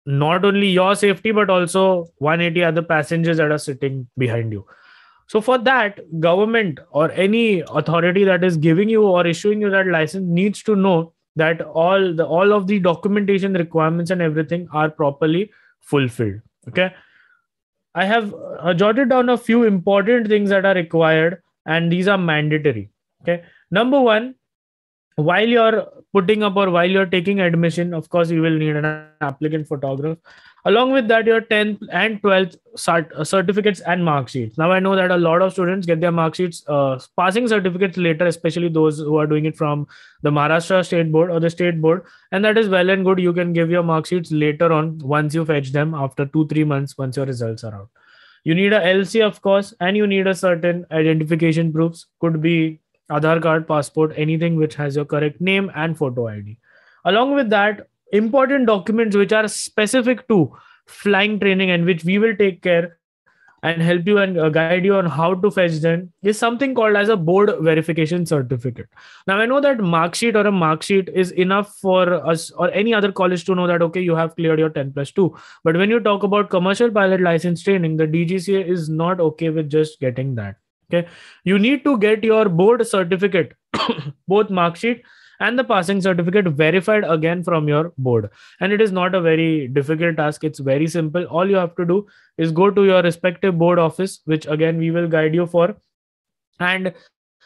not only your safety, but also 180 other passengers that are sitting behind you. So for that, government or any authority that is giving you or issuing you that license needs to know that all of the documentation requirements and everything are properly fulfilled. Okay. I have jotted down a few important things that are required, and these are mandatory. Okay. Number one, while you're putting up or while you're taking admission, of course, you will need an applicant photograph. Along with that, your 10th and 12th certificates and mark sheets. Now, I know that a lot of students get their mark sheets, passing certificates later, especially those who are doing it from the Maharashtra State Board or the State Board. And that is well and good. You can give your mark sheets later on once you fetch them after 2-3 months, once your results are out. You need a LC, of course, and you need a certain identification proofs. Could be Aadhaar card, passport, anything which has your correct name and photo ID. Along with that, important documents which are specific to flying training and which we will take care and help you and guide you on how to fetch them is something called as a board verification certificate. Now, I know that mark sheet or a mark sheet is enough for us or any other college to know that, okay, you have cleared your 10+2. But when you talk about commercial pilot license training, the DGCA is not okay with just getting that. Okay. You need to get your board certificate, both mark sheet and the passing certificate verified again from your board. And it is not a very difficult task. It's very simple. All you have to do is go to your respective board office, which again, we will guide you for, and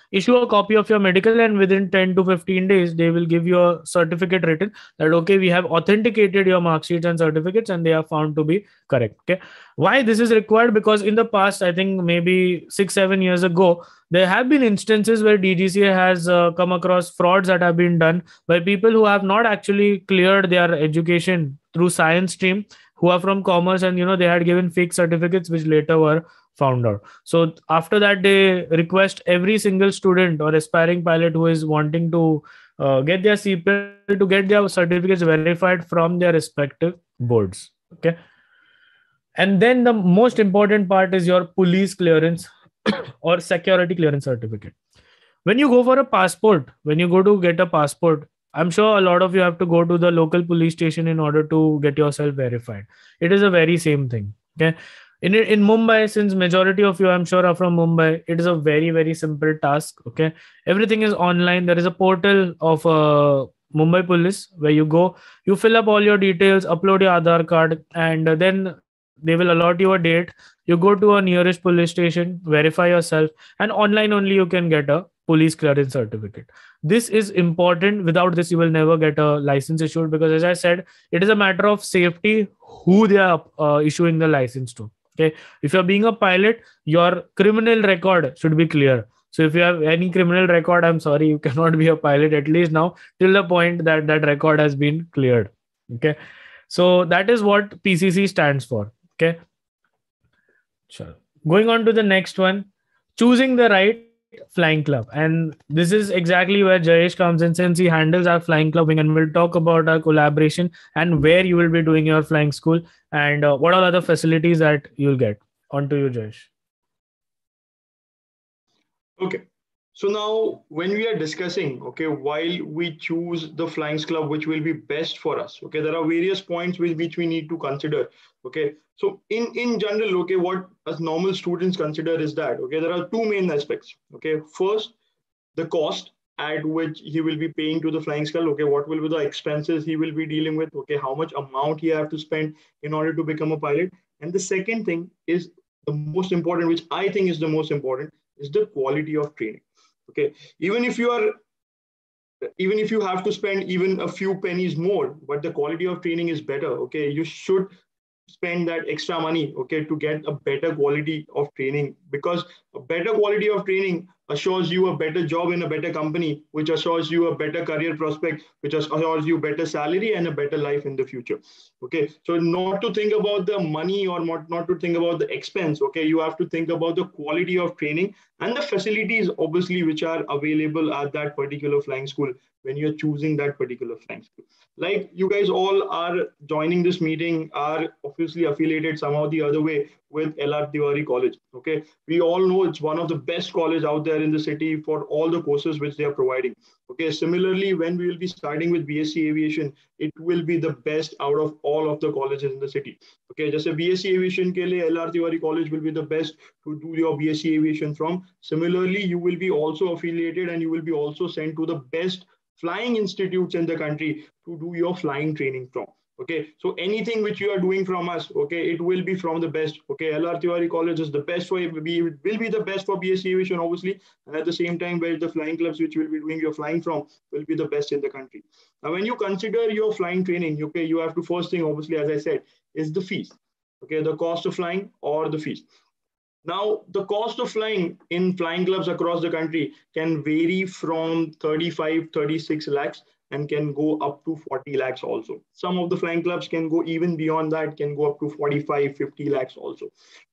issue a copy of your medical. And within 10 to 15 days, they will give you a certificate written that, okay, we have authenticated your mark sheets and certificates and they are found to be correct. Okay. Why this is required? Because in the past, I think maybe 6-7 years ago, there have been instances where DGCA has come across frauds that have been done by people who have not actually cleared their education through science stream, who are from commerce, and, you know, they had given fake certificates which later were found out. So after that, they request every single student or aspiring pilot who is wanting to get their CPL to get their certificates verified from their respective boards. Okay. And then the most important part is your police clearance or security clearance certificate. When you go for a passport, when you go to get a passport, I'm sure a lot of you have to go to the local police station in order to get yourself verified. It is a very same thing. Okay. In Mumbai, since majority of you, I'm sure, are from Mumbai, it is a very, very simple task. Okay. Everything is online. There is a portal of Mumbai police where you go, you fill up all your details, upload your Aadhaar card, and then they will allot you a date. You go to a nearest police station, verify yourself, and online only you can get a police clearance certificate. This is important. Without this, you will never get a license issued because, as I said, it is a matter of safety who they are issuing the license to. Okay. If you're being a pilot, your criminal record should be clear. So if you have any criminal record, I'm sorry, you cannot be a pilot, at least now, till the point that that record has been cleared. Okay. So that is what PCC stands for. Okay. Sure. Going on to the next one, choosing the right flying club. And this is exactly where Jayesh comes in, since he handles our flying club wing, and we'll talk about our collaboration and where you will be doing your flying school and what all other facilities that you'll get. On to you, Jayesh. Okay. So now when we are discussing, okay, while we choose the flying club, which will be best for us, okay, there are various points with which we need to consider, okay. So in general, okay, what as normal students consider is that, okay, there are two main aspects, okay. First, the cost at which he will be paying to the flying club, okay, what will be the expenses he will be dealing with, okay, how much amount he have to spend in order to become a pilot. And the second thing is the most important, which I think is the most important, is the quality of training. Okay, even if you have to spend even a few pennies more, but the quality of training is better. Okay, you should spend that extra money, okay, to get a better quality of training, because a better quality of training assures you a better job in a better company, which assures you a better career prospect, which assures you better salary and a better life in the future. Okay, so not to think about the money or not to think about the expense. Okay, you have to think about the quality of training and the facilities, obviously, which are available at that particular flying school when you're choosing that particular flying school. Like you guys all are joining this meeting are obviously affiliated somehow the other way with L.R. Tiwari College. Okay, we all know it's one of the best colleges out there in the city for all the courses which they are providing. Okay, similarly, when we will be starting with BSc Aviation, it will be the best out of all of the colleges in the city. Okay, just a BSc Aviation ke liye L.R. Tiwari College will be the best to do your BSc Aviation from. Similarly, you will be also affiliated and you will be also sent to the best flying institutes in the country to do your flying training from. Okay, so anything which you are doing from us, okay, it will be from the best. Okay, L.R. Tiwari College is the best way, will be the best for BSc Aviation, obviously. And at the same time, where the flying clubs which will be doing your flying from will be the best in the country. Now, when you consider your flying training, okay, you have to first thing, obviously, as I said, is the fees. Okay, the cost of flying or the fees. Now, the cost of flying in flying clubs across the country can vary from 35, 36 lakhs and can go up to 40 lakhs also. Some of the flying clubs can go even beyond that, can go up to 45, 50 lakhs also.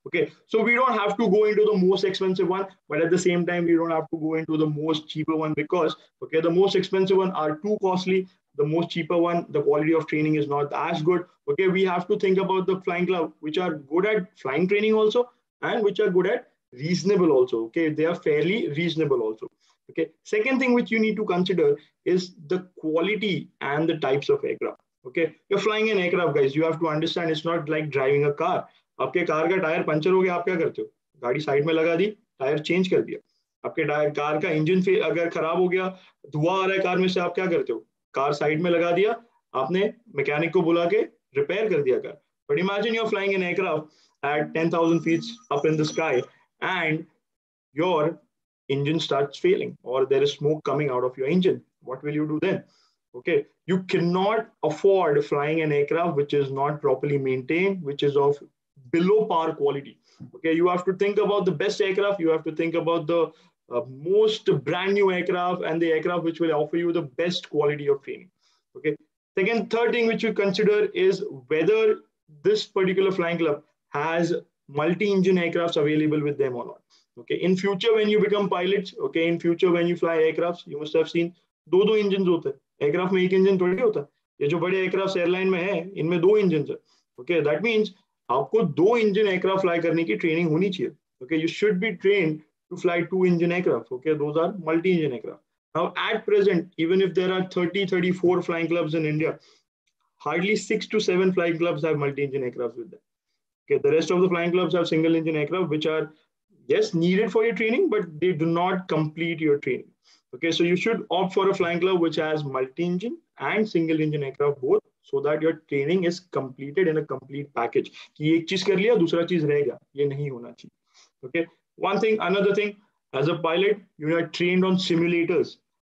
Okay, so we don't have to go into the most expensive one, but at the same time, we don't have to go into the most cheaper one because, okay, the most expensive one are too costly. The most cheaper one, the quality of training is not as good. Okay, we have to think about the flying club, which are good at flying training also, and which are good at reasonable also. Okay, they are fairly reasonable also. Okay, second thing which you need to consider is the quality and the types of aircraft. Okay, you're flying an aircraft, guys. You have to understand it's not like driving a car. Aapke car ka tire puncture ho gaya, aap kya karte ho? Gaadi side mein laga di, tire change kar diya. Aapke car ka engine agar kharab ho gaya, dhua aa raha hai car mein se, aap kya karte ho? Car side mein laga diya, aapne mechanic ko bula ke repair kar diya car. But imagine you're flying an aircraft at 10,000 feet up in the sky and your engine starts failing or there is smoke coming out of your engine. What will you do then? Okay, you cannot afford flying an aircraft which is not properly maintained, which is of below par quality. Okay, you have to think about the best aircraft. You have to think about the most brand new aircraft and the aircraft which will offer you the best quality of training. Okay, second, third thing which you consider is whether this particular flying club has multi-engine aircrafts available with them or not. Okay, in future when you become pilots, okay, in future when you fly aircrafts, you must have seen two engines होते हैं. Aircraft में एक engine थोड़ी होता है. ये जो बड़े aircrafts airline में हैं, इनमें दो engines हैं. Okay, that means आपको दो engine aircraft fly करने की training होनी चाहिए. Okay, you should be trained to fly two engine aircraft. Okay, those are multi-engine aircraft. Now at present, even if there are 30, 34 flying clubs in India, hardly 6 to 7 flying clubs have multi-engine aircrafts with them. Okay, the rest of the flying clubs have single engine aircraft, which are, yes, needed for your training, but they do not complete your training. Okay, so you should opt for a flying club which has multi-engine and single engine aircraft both, so that your training is completed in a complete package. कि एक चीज कर लिया, दूसरा चीज रहेगा, ये नहीं होना चाहिए. Okay, one thing, another thing, as a pilot, you are trained on simulators.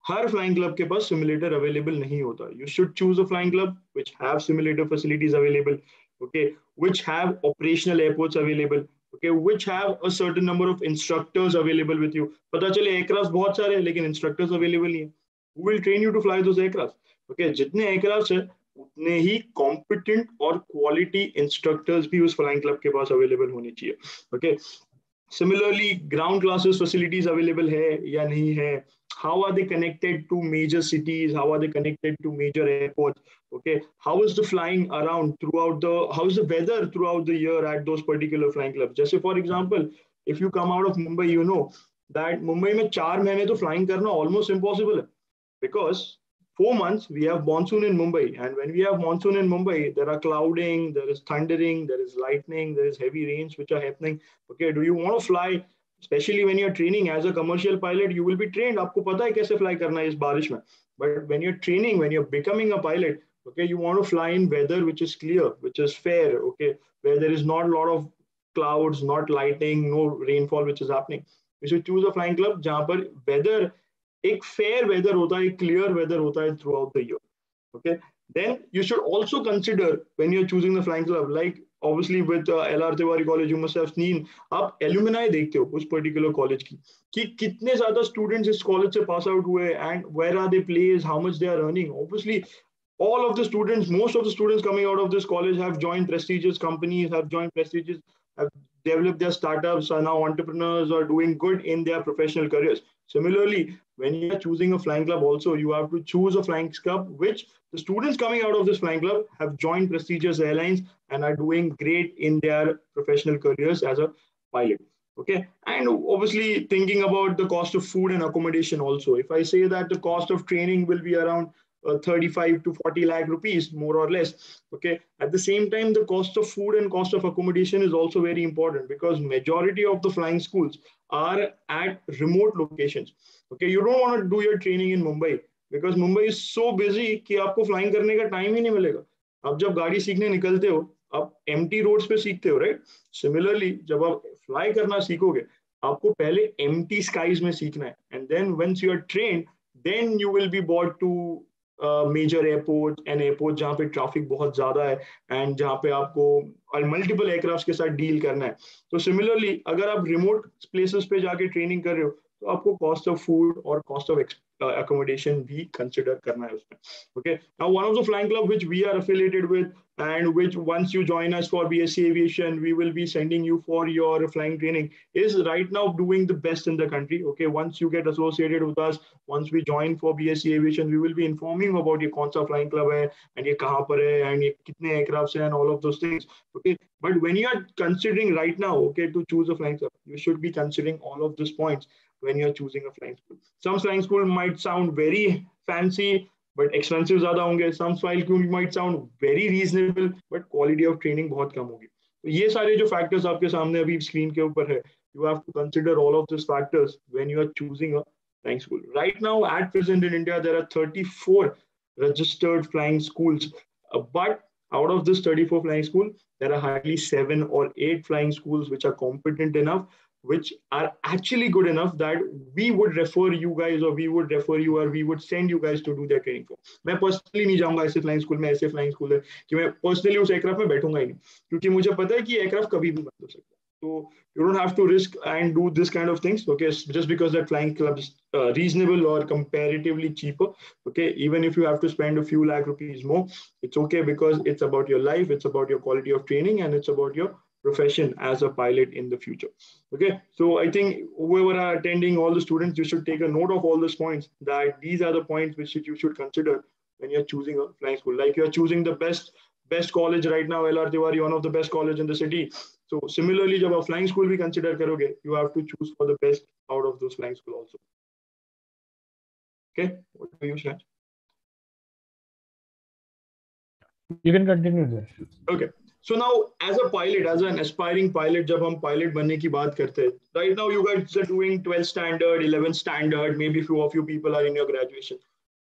Her flying club के पास simulator available नहीं होता. You should choose a flying club which have simulator facilities available. Okay, which have operational airports available. Okay, which have a certain number of instructors available with you. पता चले aircrafts बहुत सारे हैं, लेकिन instructors available नहीं हैं. Who will train you to fly those aircrafts? Okay, जितने aircrafts हैं, उतने ही competent और quality instructors भी उस flying club के पास available होने चाहिए. Okay, similarly ground classes facilities available है या नहीं है? How are they connected to major cities? How are they connected to major airports? Okay, how is the flying around throughout the? How is the weather throughout the year at those particular flying clubs? Just say, for example, if you come out of Mumbai, you know that Mumbai में 4 महीने तो flying करना almost impossible है, because 4 months we have monsoon in Mumbai, and when we have monsoon in Mumbai, there are clouding, there is thundering, there is lightning, there is heavy rains which are happening. Okay, do you want to fly? Especially when you're training as a commercial pilot, you will be trained. आपको पता है कैसे fly करना है इस बारिश में. But when you're training, when you're becoming a pilot, okay, you want to fly in weather which is clear, which is fair, okay, where there is not a lot of clouds, not lightning, no rainfall which is happening. You should choose a flying club जहाँ पर weather एक fair weather होता है, एक clear weather होता है throughout the year. Okay, then you should also consider when you're choosing the flying club, like obviously with L.R. Tiwari College, you must have seen, आप alumni देखते हो उस particular college की कि कितने ज़्यादा students इस college से pass out हुए and where are they placed, how much they are earning. Obviously, all of the students, most of the students coming out of this college have joined prestigious companies, have joined prestigious, have developed their startups, are now entrepreneurs, are doing good in their professional careers. Similarly, when you are choosing a flying club also, you have to choose a flying club which the students coming out of this flying club have joined prestigious airlines and are doing great in their professional careers as a pilot. Okay, and obviously thinking about the cost of food and accommodation also. If I say that the cost of training will be around 35 to 40 lakh rupees, more or less. Okay, at the same time, the cost of food and cost of accommodation is also very important, because majority of the flying schools are at remote locations. Okay, you don't want to do your training in Mumbai, because Mumbai is so busy कि आपको flying करने का time ही नहीं मिलेगा. अब जब गाड़ी सीखने निकलते हो, आप empty roads पे सीखते हो, right? Similarly, जब आप fly करना सीखोगे, आपको पहले empty skies में सीखना है, and then once you are trained, then you will be brought to major airport and airport जहाँ पे ट्रैफिक बहुत ज़्यादा है and जहाँ पे आपको multiple aircrafts के साथ deal करना है. तो similarly अगर आप remote places पे जाके training कर रहे हो, तो आपको cost of food और cost of accommodation भी consider करना है उसमें. Okay, now one of the flying club which we are affiliated with and which once you join us for BSc Aviation, we will be sending you for your flying training, is right now doing the best in the country. Okay, once you get associated with us, once we join for BSc Aviation, we will be informing about ये कौन सा flying club है and ये कहाँ पर है and ये कितने aircrafts हैं and all of those things. Okay, but when you are considering right now, okay, to choose a flying club, you should be considering all of these points when you're choosing a flying school. Some flying school might sound very fancy, but expensive ज़्यादा होंगे. Some flying school might sound very reasonable, but quality of training बहुत कम होगी. तो ये सारे जो factors आपके सामने अभी screen के ऊपर है, you have to consider all of these factors when you are choosing a flying school. Right now, at present in India, there are 34 registered flying schools, but out of this 34 flying school, there are hardly 7 or 8 flying schools which are competent enough, which are actually good enough that we would refer you guys, or we would refer you, or we would send you guys to do their training for. मैं personally नहीं जाऊँगा ऐसे flying school में, ऐसे flying school है कि मैं personally उस aircraft में बैठूँगा ही नहीं, क्योंकि मुझे पता है कि aircraft कभी भी बंद हो सकता है. So you don't have to risk and do this kind of things. Okay, just because that flying club is reasonable or comparatively cheaper. Okay, even if you have to spend a few lakh rupees more, it's okay, because it's about your life, it's about your quality of training, and it's about your profession as a pilot in the future. Okay, so I think whoever are attending, all the students, you should take a note of all these points, that these are the points which you should consider when you're choosing a flying school. Like you're choosing the best college right now, L.R. Tiwari, one of the best college in the city. So similarly, जब आप flying school भी consider करोगे, you have to choose for the best out of those flying school also. Okay, what do you Shriyansh? You can continue this. Okay. So now, as a pilot, as an aspiring pilot, जब हम pilot बनने की बात करते हैं, right now you guys are doing 12th standard, 11th standard, maybe few of you people are in your graduation.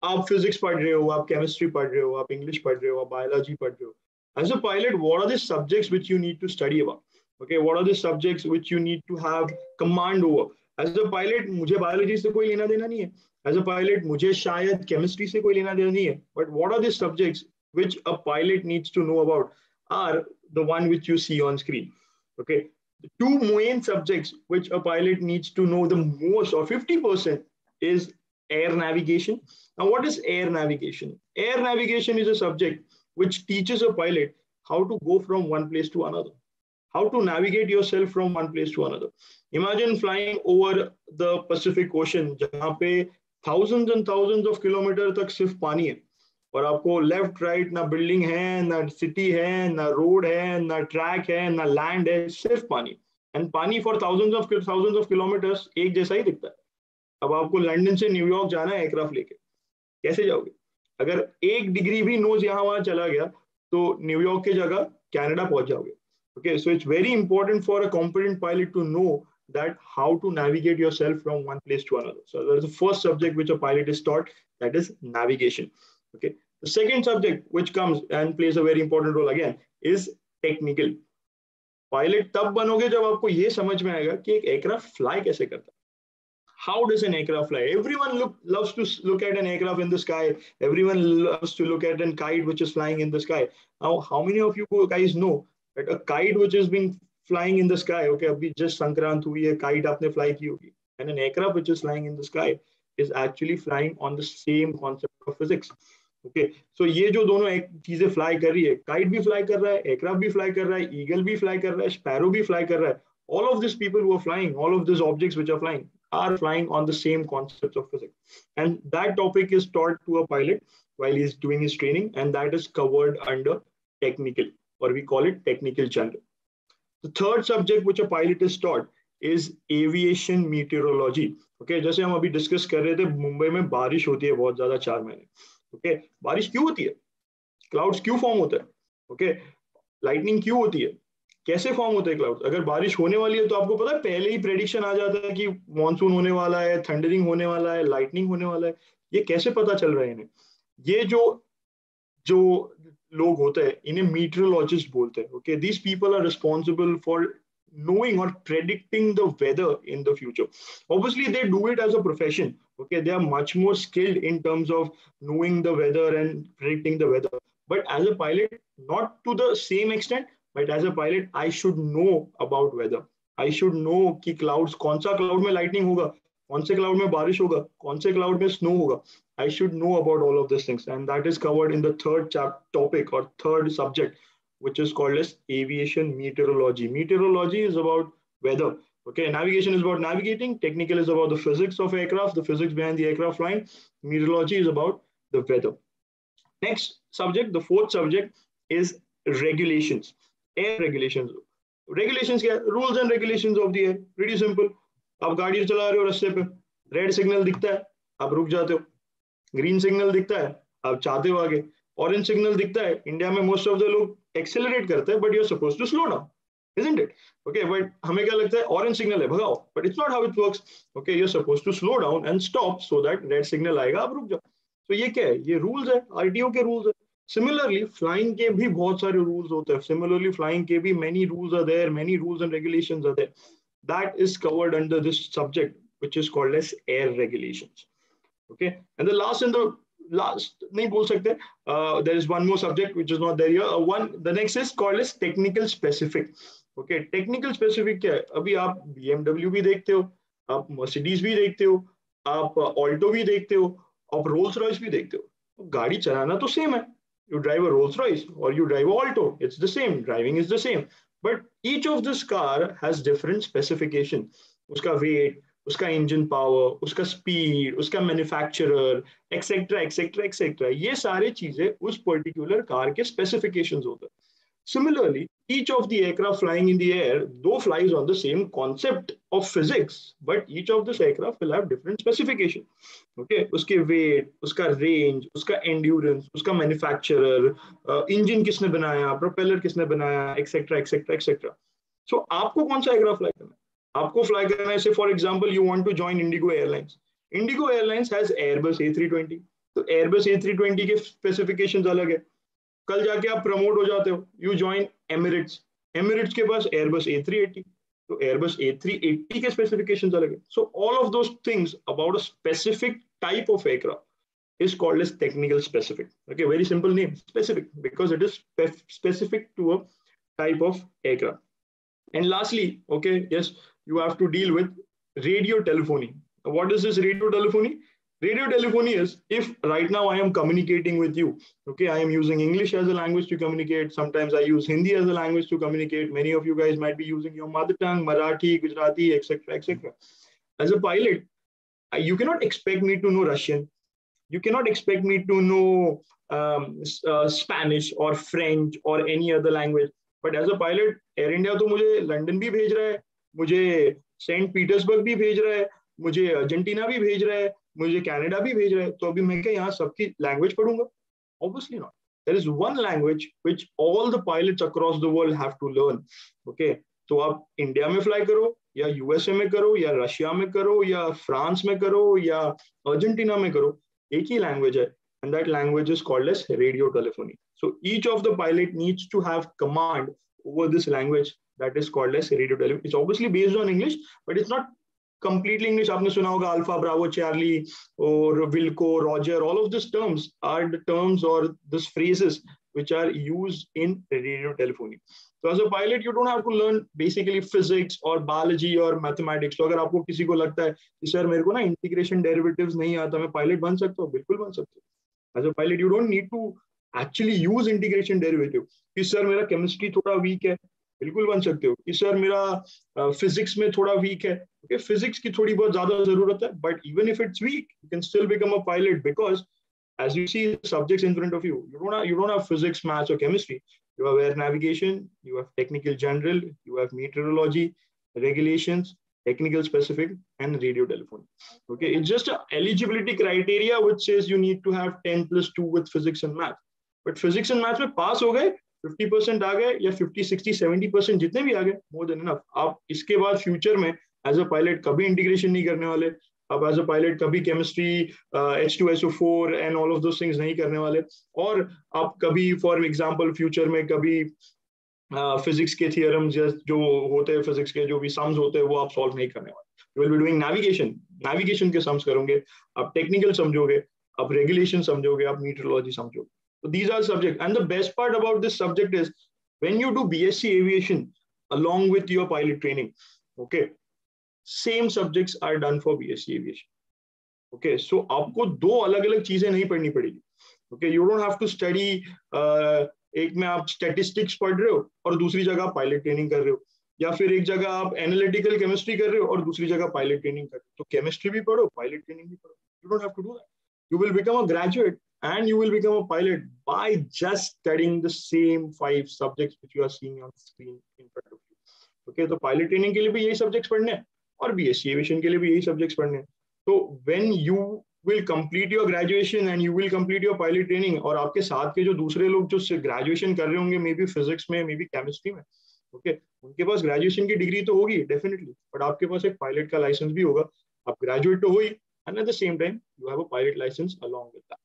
आप physics पढ़ रहे हो, आप chemistry पढ़ रहे हो, आप English पढ़ रहे हो, आप biology पढ़ रहे हो. As a pilot, what are the subjects which you need to study about? Okay, what are the subjects which you need to have command over? As a pilot, मुझे biology से कोई लेना देना नहीं है. As a pilot, मुझे शायद chemistry से कोई लेना देना नहीं है. But what are the subjects which a pilot needs to know about? Are the one which you see on screen. Okay, the two main subjects which a pilot needs to know the most, or 50%, is air navigation. Now, what is air navigation? Air navigation is a subject which teaches a pilot how to go from one place to another, how to navigate yourself from one place to another. Imagine flying over the Pacific Ocean, जहाँ पे thousands and thousands of kilometers तक सिर्फ पानी है. और आपको left right ना building है ना सिटी है ना रोड है ना ट्रैक है ना लैंड है, सिर्फ पानी एंड पानी फॉर थाउजेंड्स ऑफ किलोमीटर्स एक जैसा ही दिखता है. अब आपको लंदन से न्यूयॉर्क जाना है एयरक्राफ्ट लेके, कैसे जाओगे? अगर एक डिग्री भी नोज यहाँ वहाँ चला गया तो न्यूयॉर्क की जगह कैनेडा पहुंच जाओगे. Okay, so it's very important for a competent pilot to know that how to navigate yourself from one place to another. So that's the first subject which a pilot is taught, that is navigation. Okay, the second subject which comes and plays a very important role again is technical. Pilot तब बनोगे जब आपको ये समझ में आएगा कि एक aircraft fly कैसे करता है. How does an aircraft fly? Everyone loves to look at an aircraft in the sky. Everyone loves to look at a kite which is flying in the sky. Now, how many of you guys know that a kite which has been flying in the sky? Okay, अभी just संक्रांत हुई है, kite आपने fly की होगी, and an aircraft which is flying in the sky is actually flying on the same concept of physics. Okay, so ये जो दोनों एक चीजें फ्लाई कर रही है, काइट भी फ्लाई कर रहा है, एयरक्राफ्ट भी फ्लाई कर रहा है, ईगल भी फ्लाई कर रहा है, स्पैरो भी फ्लाई कर रहा है. All of this people who are flying, all of this objects which are flying on the same concepts of physics, and that topic is taught to a pilot while he is doing his training, and that is covered under technical, और we call it technical general. The third subject which a pilot is taught is aviation meteorology. Okay, जैसे हम अभी discuss कर रहे थे, मुंबई में बारिश होती है बहुत ज्यादा 4 महीने. ओके, बारिश क्यों होती है? क्लाउड्स क्यों फॉर्म होता है? ओके, लाइटनिंग क्यों होती है? कैसे फॉर्म होते हैं क्लाउड्स? अगर बारिश होने वाली है तो आपको पता है, पहले ही प्रेडिक्शन आ जाता है कि मॉनसून होने वाला है, थंडरिंग होने वाला है, लाइटनिंग होने वाला है. ये कैसे पता चल रहा है इन्हें? ये जो लोग होते हैं इन्हें मीटरोलॉजिस्ट बोलते हैं. Okay, these people are responsible for knowing or predicting the weather in the future. Obviously, they do it as a profession. Okay, they are much more skilled in terms of knowing the weather and predicting the weather. But as a pilot, not to the same extent. But as a pilot, I should know about weather. I should know कि clouds, कौन सा cloud में lightning होगा, कौन से cloud में बारिश होगा, कौन से cloud में snow होगा. I should know about all of these things, and that is covered in the third topic or third subject, which is called as aviation meteorology. Meteorology is about weather. Okay, navigation is about navigating, technical is about the physics of aircraft, the physics behind the aircraft flying, meteorology is about the weather. Next subject, the fourth subject is regulations, air regulations. Regulations क्या? Rules and regulations of the air. Pretty simple. आप गाड़ी चला रहे हो, रास्ते पे red signal दिखता है, आप रुक जाते हो. ग्रीन सिग्नल दिखता है, आप चाहते हो आगे. ऑरेंज सिग्नल दिखता है, इंडिया में मोस्ट ऑफ द लोग एक्सेलरेट करते हैं, but you are supposed to slow down, isn't it? Okay, but हमें क्या लगता है, ऑरेंज सिग्नल है भगाओ, but it's not how it works. Okay, you are supposed to slow down and stop so that red signal आएगा, आप रुक जाओ. तो ये क्या है? ये रूल्स है, आरटीओ के रूल्स है. सिमिलरली फ्लाइंग के भी बहुत सारे रूल्स होते हैं. सिमिलरली फ्लाइंग के भी many rules are there, many rules and regulations are there. That is covered under this subject which is called as air regulations. Okay, and the last in the last नहीं बोल सकते, there is one more subject which is not there here. The next is called as technical specific. Okay, technical specific क्या है? अभी आप BMW भी देखते हो, आप Mercedes भी देखते हो, आप Alto भी देखते हो, आप Rolls Royce भी देखते हो. गाड़ी चलाना तो सेम है. You drive a Rolls Royce or you drive a Alto, it's the same. Driving is the same. But each of this car has different specification. उसका weight, उसका इंजन पावर, उसका स्पीड, उसका मैन्युफैक्चरर, एक्सेट्रा एक्सेट्रा एक्सेट्रा, ये सारे चीजें उस particular car के specifications होते हैं. Similarly each of the aircraft flying in the air दो flies on the same concept of physics, but each of this aircraft will have different specification. Okay, uske weight, uska range, uska endurance, uska manufacturer, engine किसने बनाया, propeller किसने बनाया, etc, etc, etc. So आपको कौन सा aircraft fly करना है? आपको fly करना है, say for example you want to join Indigo Airlines. Indigo Airlines has Airbus A320. तो Airbus A320 के specifications अलग है. कल जाके आप promote हो जाते हो, you join Emirates. Emirates के पास Airbus A380. So Airbus A380 के specifications अलग हैं. So all of those things about a specific type of aircraft is called as technical specific. Okay, very simple name, specific, because it is specific to a type of aircraft. And lastly, okay, yes, you have to deal with radio telephony. What is this radio telephony? Radio telephony is if right now I am communicating with you, okay, I am using English as a language to communicate. Sometimes I use Hindi as a language to communicate. Many of you guys might be using your mother tongue, Marathi, Gujarati, etc., etc. As a pilot, you cannot expect me to know Russian. You cannot expect me to know Spanish or French or any other language. But as a pilot, Air India to mujhe London bhi bhej raha hai, mujhe St. Petersburg bhi bhej raha hai, mujhe Argentina bhi bhej raha hai, मुझे Canada भी भेज रहा है तो अभी मैं क्या यहाँ सबकी लैंग्वेज पढ़ूंगा obviously not. There is one language which all the pilots across the world have to learn. Okay, तो आप इंडिया में फ्लाई करो या यूएसए में करो या रशिया में करो या फ्रांस में करो या अर्जेंटीना में करो, एक ही लैंग्वेज है and that language is called as radio telephony. So each of the pilot needs to have command over this language that is called as radio telephony. It's obviously based on English, but it's not completely English. आपने सुना होगा Alpha, Bravo, Charlie, or Wilco, Roger. All of these terms are the terms or these phrases which are used in radio telephony. So as a pilot, you don't have to learn basically physics or biology or mathematics. So अगर आपको किसी को लगता है कि sir मेरे को ना integration derivatives नहीं आता, मैं pilot बन सकता हूँ, बिल्कुल बन सकते हो. As a pilot, you don't need to actually use integration derivative. कि sir मेरा chemistry थोड़ा weak है, बिल्कुल बन सकते हो. कि सर मेरा फिजिक्स में थोड़ा वीक है, ओके फिजिक्स की थोड़ी बहुत ज्यादा जरूरत है, but even if it's weak you can still become a pilot because as you see subjects in front of you, you don't have physics, maths और chemistry. You have air navigation, you have technical general, you have meteorology, regulations, technical specific, and radio telephony. Okay, it's just a eligibility criteria which says you need to have 10+2 with physics and math. But physics and math में पास हो गए, 50% आ गए या 50, 60, 70% जितने भी आ गए, more than enough. आप इसके बाद फ्यूचर में एज अ पायलट कभी इंटीग्रेशन नहीं करने वाले, आप एज अ पायलट कभी chemistry H2SO4 and all of those things नहीं करने वाले, और आप कभी फॉर एग्जांपल फ्यूचर में कभी फिजिक्स के थियरम्स जो होते हैं, फिजिक्स के जो भी सम्स होते हैं वो आप सॉल्व नहीं करने वाले. You will be doing navigation, navigation के सम्स करोगे, आप टेक्निकल समझोगे, आप रेगुलेशन समझोगे, आप मीटरोलॉजी समझोगे. So these are subjects, and the best part about this subject is when you do BSc aviation along with your pilot training, okay, same subjects are done for BSc aviation. Okay, so आपको दो अलग-अलग चीजें नहीं पढ़नी पड़ेगी. Okay, you don't have to study. एक में आप statistics पढ़ रहे हो और दूसरी जगह आप pilot training कर रहे हो, या फिर एक जगह आप analytical chemistry कर रहे हो और दूसरी जगह pilot training कर रहे हो. तो chemistry भी पढ़ो, pilot training भी पढ़ो. You don't have to do that. You will become a graduate and you will become a pilot by just studying the same 5 subjects which you are seeing on screen in front of you. Okay, so pilot training के लिए भी यही subjects पढ़ने हैं और BSc aviation के लिए भी यही subjects पढ़ने हैं. So when you will complete your graduation and you will complete your pilot training, और आपके साथ के जो दूसरे लोग जो graduation कर रहे होंगे, maybe physics में, maybe chemistry में, okay, उनके पास graduation की degree तो होगी definitely, but आपके पास एक pilot का license भी होगा. आप graduate तो हो ही, and at the same time you have a pilot license along with that.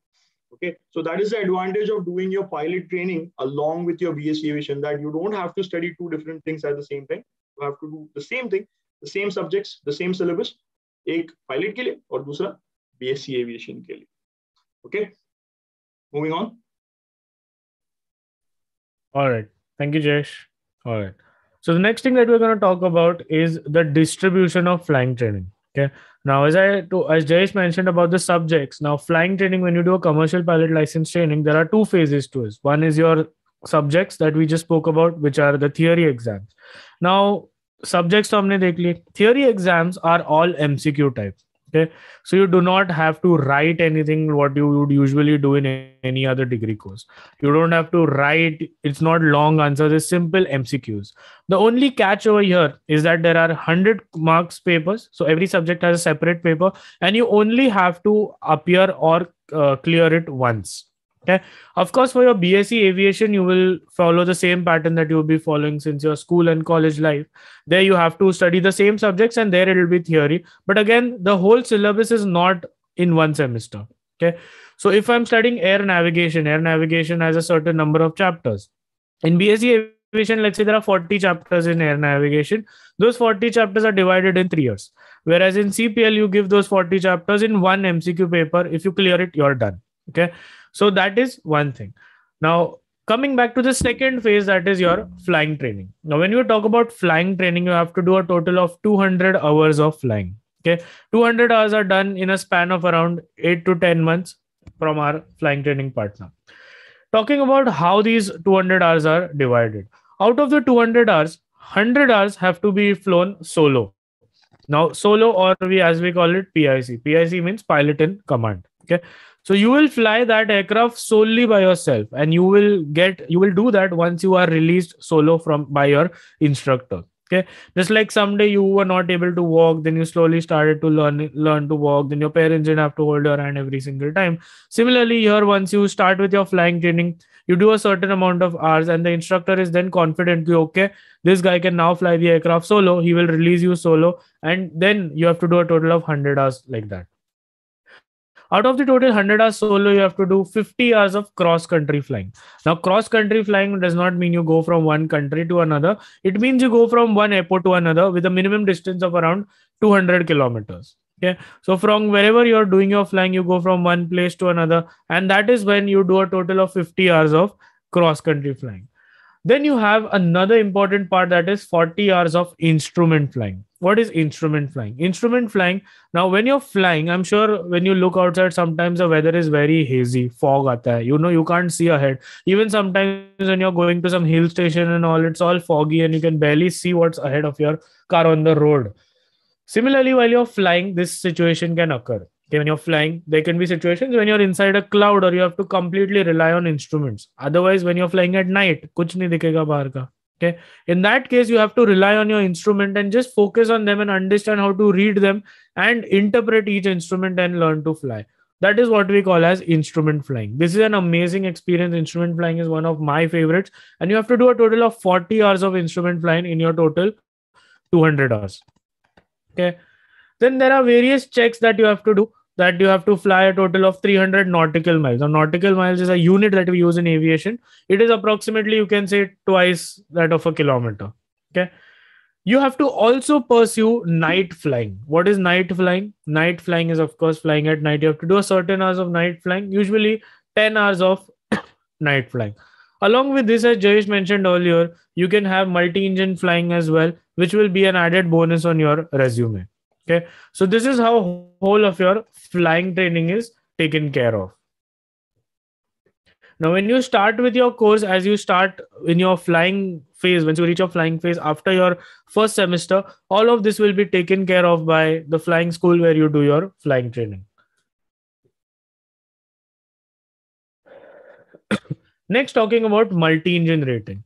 Okay, so that is the advantage of doing your pilot training along with your BSc aviation, that you don't have to study 2 different things at the same time. You have to do the same thing, the same subjects, the same syllabus, एक pilot के लिए और दूसरा BSc aviation के लिए. Okay, moving on. All right, thank you, Jayesh. All right, so the next thing that we're going to talk about is the distribution of flying training. Okay, now as Jayesh mentioned about the subjects, now flying training, when you do a commercial pilot license training, there are 2 phases to it. One is your subjects that we just spoke about, which are the theory exams. Now subjects हमने देख लिए. Theory exams are all MCQ type. Okay, so you do not have to write anything what you would usually do in any other degree course. You don't have to write. It's not long answers. It's simple MCQs. The only catch over here is that there are 100 marks papers. So every subject has a separate paper and you only have to appear or clear it once. Okay. Of course, for your BSc aviation, you will follow the same pattern that you'll be following since your school and college life. There you have to study the same subjects and there it will be theory. But again, the whole syllabus is not in one semester. Okay. So if I'm studying air navigation has a certain number of chapters. In BSc aviation, let's say there are 40 chapters in air navigation. Those 40 chapters are divided in 3 years. Whereas in CPL, you give those 40 chapters in one MCQ paper. If you clear it, you're done. Okay. So that is one thing. Now, coming back to the second phase, that is your flying training. Now, when you talk about flying training, you have to do a total of 200 hours of flying. Okay, 200 hours are done in a span of around 8 to 10 months from our flying training partner. Talking about how these 200 hours are divided. Out of the 200 hours, 100 hours have to be flown solo. Now, solo or as we call it, PIC. PIC means pilot in command. Okay. So you will fly that aircraft solely by yourself and you will do that once you are released solo by your instructor. Okay. Just like someday you were not able to walk, then you slowly started to learn to walk, then your parents didn't have to hold your hand every single time. Similarly, here once you start with your flying training, you do a certain amount of hours and the instructor is then confident, okay, this guy can now fly the aircraft solo, he will release you solo, and then you have to do a total of 100 hours like that. Out of the total 100 hours solo, you have to do 50 hours of cross-country flying. Now, cross-country flying does not mean you go from one country to another. It means you go from one airport to another with a minimum distance of around 200 kilometers. Okay, so from wherever you're doing your flying, you go from one place to another. And that is when you do a total of 50 hours of cross-country flying. Then you have another important part, that is 40 hours of instrument flying. What is instrument flying? Instrument flying. Now, when you're flying, I'm sure when you look outside, sometimes the weather is very hazy. Fog aata hai. You know, you can't see ahead. Even sometimes when you're going to some hill station and all, it's all foggy and you can barely see what's ahead of your car on the road. Similarly, while you're flying, this situation can occur. Okay, when you're flying, there can be situations when you're inside a cloud or you have to completely rely on instruments. Otherwise, when you're flying at night, kuch nahi dikhega bahar ka. Okay. In that case, you have to rely on your instrument and just focus on them and understand how to read them and interpret each instrument and learn to fly. That is what we call as instrument flying. This is an amazing experience. Instrument flying is one of my favorites. And you have to do a total of 40 hours of instrument flying in your total 200 hours. Okay. Then there are various checks that you have to do. That you have to fly a total of 300 nautical miles. Now, nautical miles is a unit that we use in aviation. It is approximately, you can say, twice that of a kilometer. Okay. You have to also pursue night flying. What is night flying? Night flying is, of course, flying at night. You have to do a certain hours of night flying, usually 10 hours of night flying. Along with this, as Jayesh mentioned earlier, you can have multi-engine flying as well, which will be an added bonus on your resume. Okay, so this is how whole of your flying training is taken care of. Now, when you start with your course, as you start in your flying phase, once you reach your flying phase after your first semester, all of this will be taken care of by the flying school where you do your flying training. Next, talking about multi-engine rating.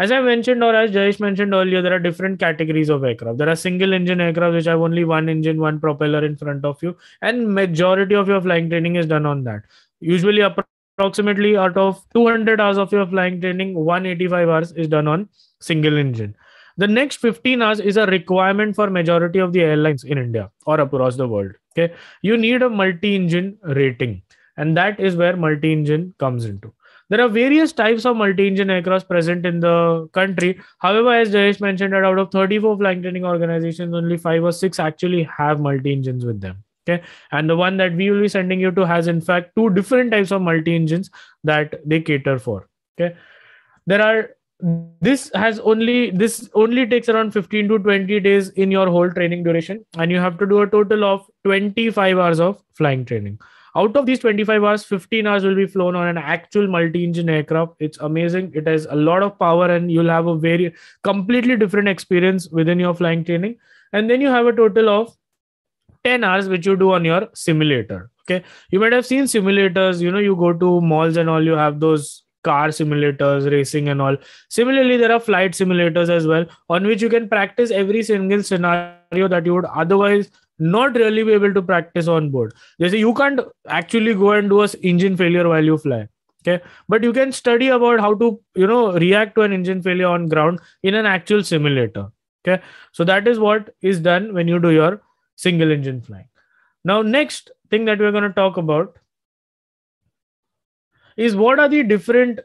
As I mentioned, or as Jayesh mentioned earlier, there are different categories of aircraft. There are single engine aircraft which have only one engine, one propeller in front of you, and majority of your flying training is done on that. Usually approximately out of 200 hours of your flying training, 185 hours is done on single engine. The next 15 hours is a requirement for majority of the airlines in India or across the world. Okay, you need a multi-engine rating, and that is where multi-engine comes into. There are various types of multi-engine aircraft present in the country. However, as Jayesh mentioned, that out of 34 flying training organizations, only 5 or 6 actually have multi-engines with them. Okay, and the one that we will be sending you to has in fact 2 different types of multi-engines that they cater for. Okay, this only takes around 15 to 20 days in your whole training duration, and you have to do a total of 25 hours of flying training. Out of these 25 hours, 15 hours will be flown on an actual multi-engine aircraft. It's amazing. It has a lot of power and you'll have a very completely different experience within your flying training. And then you have a total of 10 hours which you do on your simulator. Okay. You might have seen simulators, you know, you go to malls and all, you have those car simulators, racing and all. Similarly, there are flight simulators as well on which you can practice every single scenario that you would otherwise not really be able to practice on board. They say you can't actually go and do an engine failure while you fly. Okay. But you can study about how to, you know, react to an engine failure on ground in an actual simulator. Okay. So that is what is done when you do your single engine flying. Now, next thing that we're going to talk about is what are the different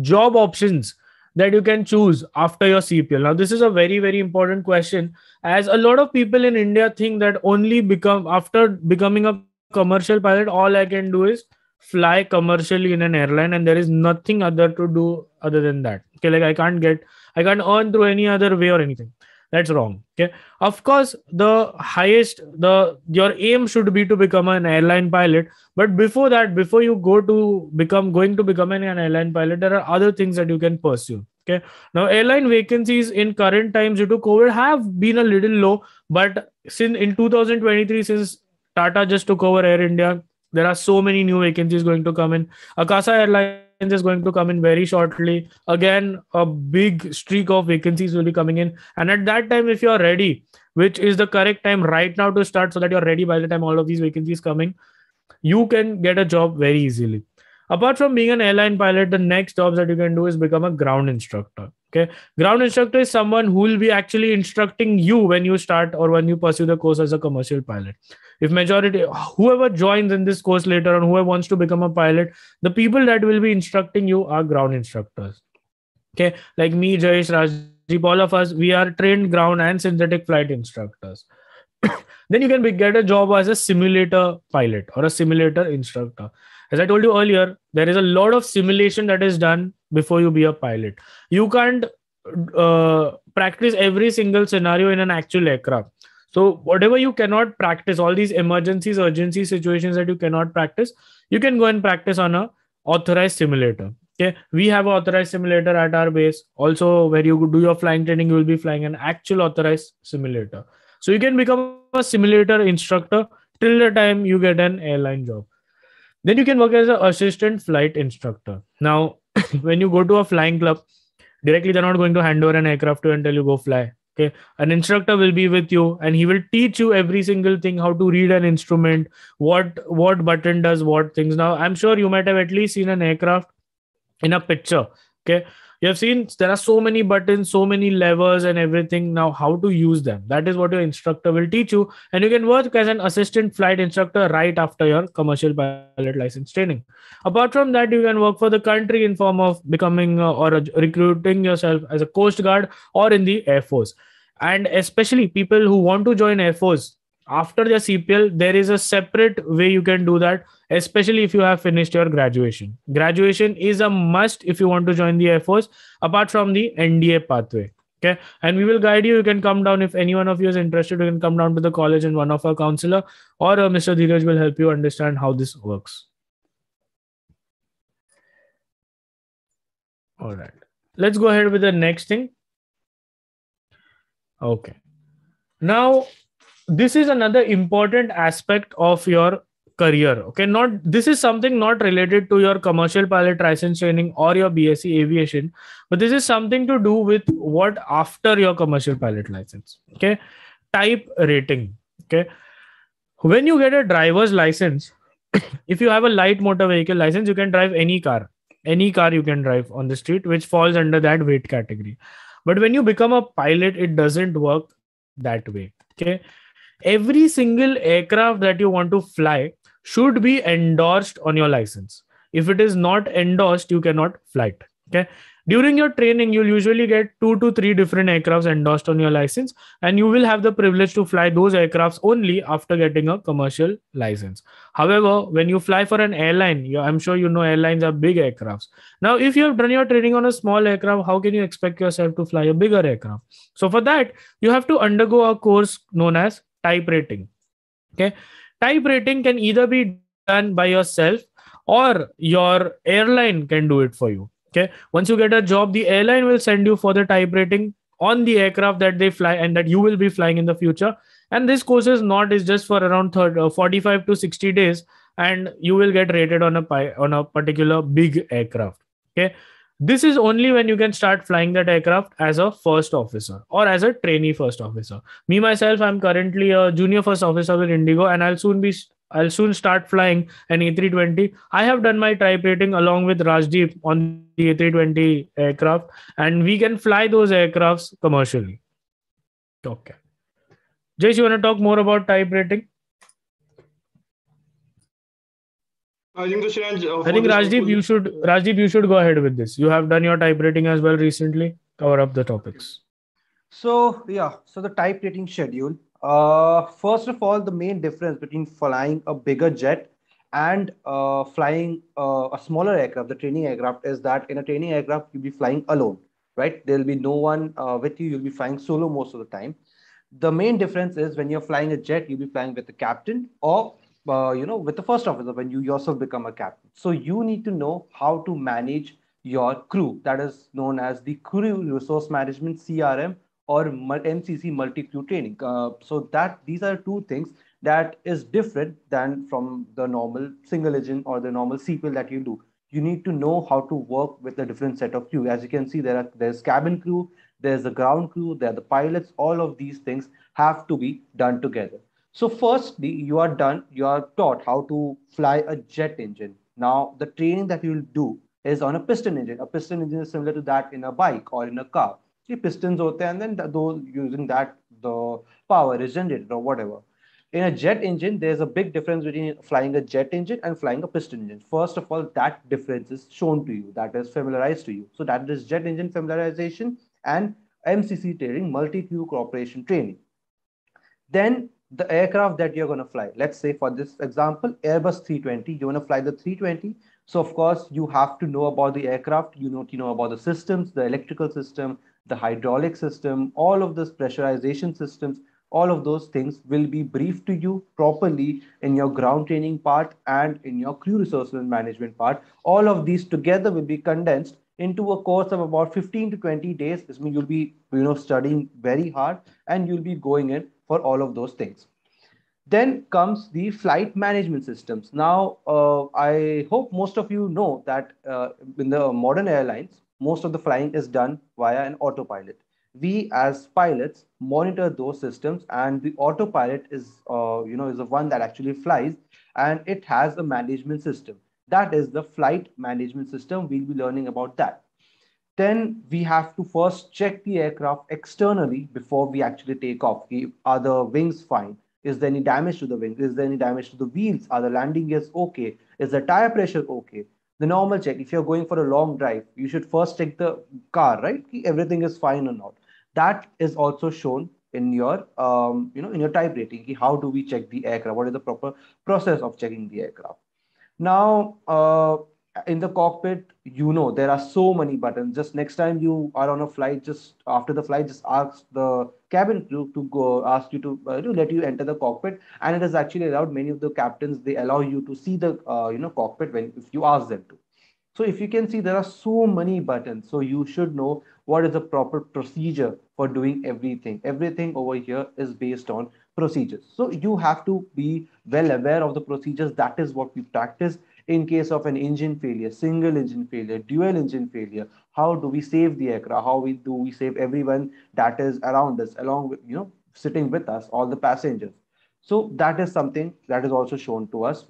job options that you can choose after your CPL. Now, this is a very, very important question, as a lot of people in India think that only after becoming a commercial pilot, all I can do is fly commercially in an airline and there is nothing other to do other than that. Okay, like I can't earn through any other way or anything. That's wrong. Okay. Of course, your aim should be to become an airline pilot. But before that, before you go to become an airline pilot, there are other things that you can pursue. Okay. Now, airline vacancies in current times due to COVID have been a little low. But since in 2023, since Tata just took over Air India, there are so many new vacancies going to come in. Akasa Airlines is going to come in very shortly. Again, a big streak of vacancies will be coming in. And at that time, if you're ready, which is the correct time right now to start so that you're ready by the time all of these vacancies coming, you can get a job very easily. Apart from being an airline pilot, the next jobs that you can do is become a ground instructor. Okay. Ground instructor is someone who will be actually instructing you when you start or when you pursue the course as a commercial pilot. If whoever joins in this course later on, whoever wants to become a pilot, the people that will be instructing you are ground instructors. Okay. Like me, Jayesh, Rajdeep, all of us, we are trained ground and synthetic flight instructors. Then you can get a job as a simulator pilot or a simulator instructor. As I told you earlier, there is a lot of simulation that is done before you be a pilot. You can't practice every single scenario in an actual aircraft. So whatever you cannot practice, all these emergencies, urgency situations that you cannot practice, you can go and practice on an authorized simulator. Okay, we have an authorized simulator at our base. Also, where you do your flying training, you will be flying an actual authorized simulator. So you can become a simulator instructor till the time you get an airline job. Then you can work as an assistant flight instructor. Now, when you go to a flying club, directly they're not going to hand over an aircraft to you and tell you go fly. Okay, an instructor will be with you and he will teach you every single thing, how to read an instrument, what button does what things. Now, I'm sure you might have at least seen an aircraft in a picture. Okay, you have seen there are so many buttons, so many levers and everything. Now, how to use them? That is what your instructor will teach you. And you can work as an assistant flight instructor right after your commercial pilot license training. Apart from that, you can work for the country in form of becoming or recruiting yourself as a Coast Guard or in the Air Force. And especially people who want to join Air Force after their CPL, there is a separate way you can do that, especially if you have finished your graduation. Graduation is a must if you want to join the Air Force, apart from the NDA pathway. Okay. And we will guide you. You can come down. If any one of you is interested, you can come down to the college and one of our counselor or Mr. Dheeraj will help you understand how this works. All right. Let's go ahead with the next thing. Okay. Now, this is another important aspect of your career. Okay, this is something not related to your commercial pilot license training or your BSc aviation, but this is something to do with what after your commercial pilot license. Okay, type rating. Okay, when you get a driver's license, if you have a light motor vehicle license, you can drive any car. Any car you can drive on the street, which falls under that weight category. But when you become a pilot, it doesn't work that way. Okay. Every single aircraft that you want to fly should be endorsed on your license. If it is not endorsed, you cannot fly it. Okay. During your training, you'll usually get 2 to 3 different aircrafts endorsed on your license, and you will have the privilege to fly those aircrafts only after getting a commercial license. However, when you fly for an airline, I'm sure you know airlines are big aircrafts. Now, if you have done your training on a small aircraft, how can you expect yourself to fly a bigger aircraft? So for that, you have to undergo a course known as type rating. Okay. Type rating can either be done by yourself or your airline can do it for you. Okay. Once you get a job, the airline will send you for the type rating on the aircraft that they fly and that you will be flying in the future. And this course is not, is just for around 45 to 60 days, and you will get rated on a particular big aircraft. Okay. This is only when you can start flying that aircraft as a first officer or as a trainee first officer. Me, myself, I'm currently a junior first officer with Indigo, and I'll soon start flying an A320. I have done my type rating along with Rajdeep on the A320 aircraft, and we can fly those aircrafts commercially. Okay. Jayesh, you want to talk more about type rating? I think Rajdeep, you should go ahead with this. You have done your type rating as well recently. Cover up the topics. So yeah, so the type rating schedule. First of all, the main difference between flying a bigger jet and flying a smaller aircraft, the training aircraft, is that in a training aircraft, you'll be flying alone, right? There'll be no one with you. You'll be flying solo most of the time. The main difference is when you're flying a jet, you'll be flying with the captain or with the first officer when you yourself become a captain. So you need to know how to manage your crew. That is known as the crew resource management, CRM, or MCC, multi-crew training. So that these are two things that is different than from the normal single engine or the normal sequel that you do. You need to know how to work with a different set of crew. As you can see, there's cabin crew, there's the ground crew, there are the pilots. All of these things have to be done together. So firstly, you are taught how to fly a jet engine. Now, the training that you'll do is on a piston engine. A piston engine is similar to that in a bike or in a car. The pistons hote hain, and then those using that, the power is generated or whatever. In a jet engine, there's a big difference between flying a jet engine and flying a piston engine. First of all, that difference is shown to you, that is familiarized to you. So that is jet engine familiarization and MCC training, multi-crew cooperation training. Then the aircraft that you're going to fly, let's say for this example, Airbus 320, you want to fly the 320. So of course, you have to know about the aircraft, you know about the systems, the electrical system, the hydraulic system, all of this pressurization systems, all of those things will be briefed to you properly in your ground training part and in your crew resource management part. All of these together will be condensed into a course of about 15 to 20 days. This means you'll be studying very hard and you'll be going in for all of those things. Then comes the flight management systems. Now, I hope most of you know that in the modern airlines, most of the flying is done via an autopilot. We as pilots monitor those systems, and the autopilot is the one that actually flies, and it has a management system. That is the flight management system. We'll be learning about that. Then we have to first check the aircraft externally before we actually take off. Are the wings fine? Is there any damage to the wings? Is there any damage to the wheels? Are the landing gears okay? Is the tire pressure okay? The normal check, if you're going for a long drive, you should first check the car, right? Everything is fine or not. That is also shown in your, in your type rating. How do we check the aircraft? What is the proper process of checking the aircraft? Now, in the cockpit, there are so many buttons. Just next time you are on a flight, just after the flight, just ask the cabin crew to let you enter the cockpit. And it is actually allowed. Many of the captains, they allow you to see the cockpit if you ask them to. So if you can see, there are so many buttons. So you should know what is the proper procedure for doing everything. Everything over here is based on procedures. So you have to be well aware of the procedures. That is what we practice. In case of an engine failure, single engine failure, dual engine failure, how do we save the aircraft? How do we save everyone that is around us, along with, sitting with us, all the passengers? So that is something that is also shown to us.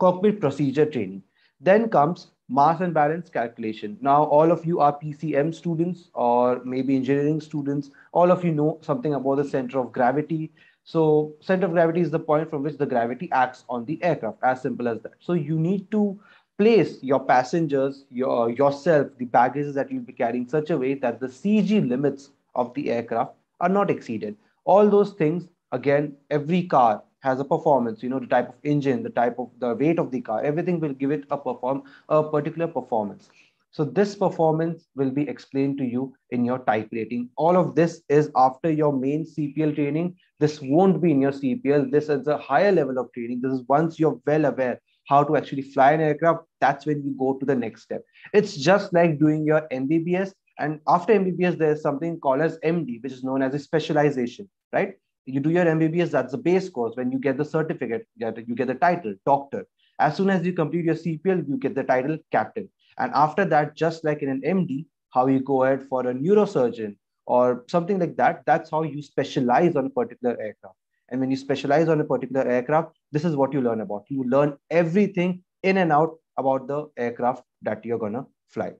Cockpit procedure training. Then comes mass and balance calculation. Now, all of you are PCM students or maybe engineering students. All of you know something about the center of gravity. So center of gravity is the point from which the gravity acts on the aircraft, as simple as that. So you need to place your passengers, yourself, the baggages that you'll be carrying such a way that the CG limits of the aircraft are not exceeded. All those things, again, every car has a performance, the type of engine, the type of the weight of the car, everything will give it a particular performance. So this performance will be explained to you in your type rating. All of this is after your main CPL training. This won't be in your CPL. This is a higher level of training. This is once you're well aware how to actually fly an aircraft, that's when you go to the next step. It's just like doing your MBBS. And after MBBS, there's something called as MD, which is known as a specialization, right? you do your MBBS, that's the base course. When you get the certificate, you get the title, doctor. As soon as you complete your CPL, you get the title, captain. And after that, just like in an MD, how you go ahead for a neurosurgeon or something like that, that's how you specialize on a particular aircraft. And when you specialize on a particular aircraft, this is what you learn about. You learn everything in and out about the aircraft that you're gonna fly.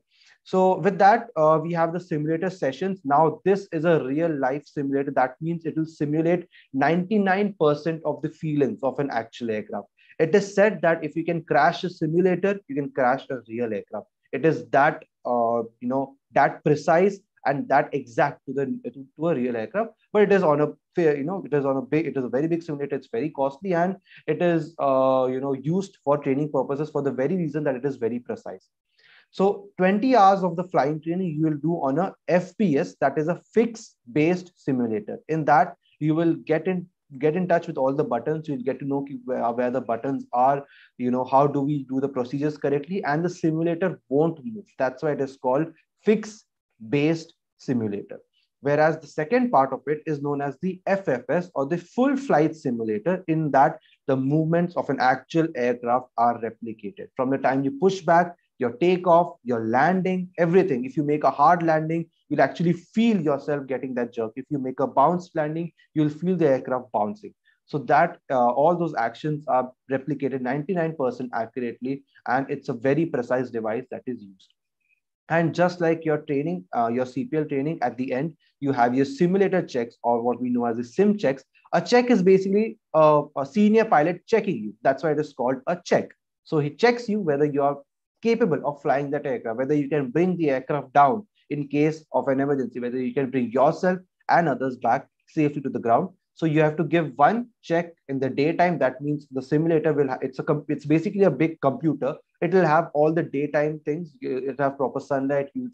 So with that, we have the simulator sessions. Now this is a real life simulator. That means it will simulate 99% of the feelings of an actual aircraft. It is said that if you can crash a simulator, you can crash a real aircraft. It is that, that precise and that exact to a real aircraft. But it is on a fair, it is a very big simulator. It's very costly, and it is, used for training purposes for the very reason that it is very precise. So 20 hours of the flying training you will do on a FPS, that is a fixed-based simulator. In that, you will get in touch with all the buttons. You'll get to know where the buttons are, how do we do the procedures correctly, and the simulator won't move. That's why it is called fixed-based simulator. Whereas the second part of it is known as the FFS, or the full flight simulator, in that the movements of an actual aircraft are replicated. From the time you push back, your takeoff, your landing, everything. If you make a hard landing, you'll actually feel yourself getting that jerk. If you make a bounced landing, you'll feel the aircraft bouncing. So that all those actions are replicated 99% accurately, and it's a very precise device that is used. And just like your training, your CPL training, at the end, you have your simulator checks, or what we know as the sim checks. A check is basically a senior pilot checking you. That's why it is called a check. So he checks you whether you are capable of flying that aircraft, whether you can bring the aircraft down in case of an emergency, whether you can bring yourself and others back safely to the ground. So you have to give one check in the daytime. That means the simulator will, it's basically a big computer. It will have all the daytime things. It will have proper sunlight. You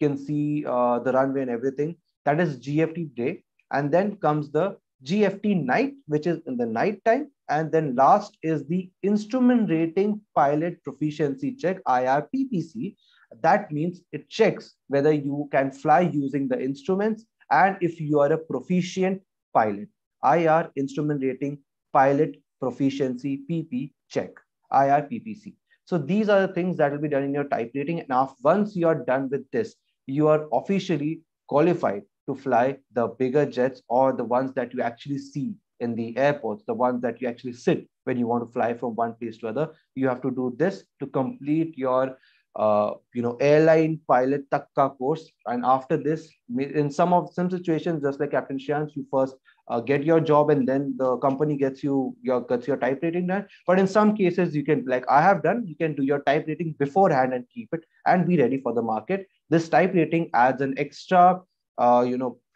can see the runway and everything. That is GFT day. And then comes the GFT night, which is in the night time. And then last is the instrument rating pilot proficiency check, IRPPC. That means it checks whether you can fly using the instruments and if you are a proficient pilot. IR, instrument rating pilot proficiency, PP check, IRPPC. So these are the things that will be done in your type rating. And after, once you are done with this, you are officially qualified to fly the bigger jets, or the ones that you actually see in the airports, the ones that you actually sit when you want to fly from one place to other. You have to do this to complete your airline pilot takka course. And after this, in some situations, just like Captain Shriyansh, you first get your job and then the company gets you your type rating done. But in some cases, you can, like I have done, you can do your type rating beforehand and keep it and be ready for the market. This type rating adds an extra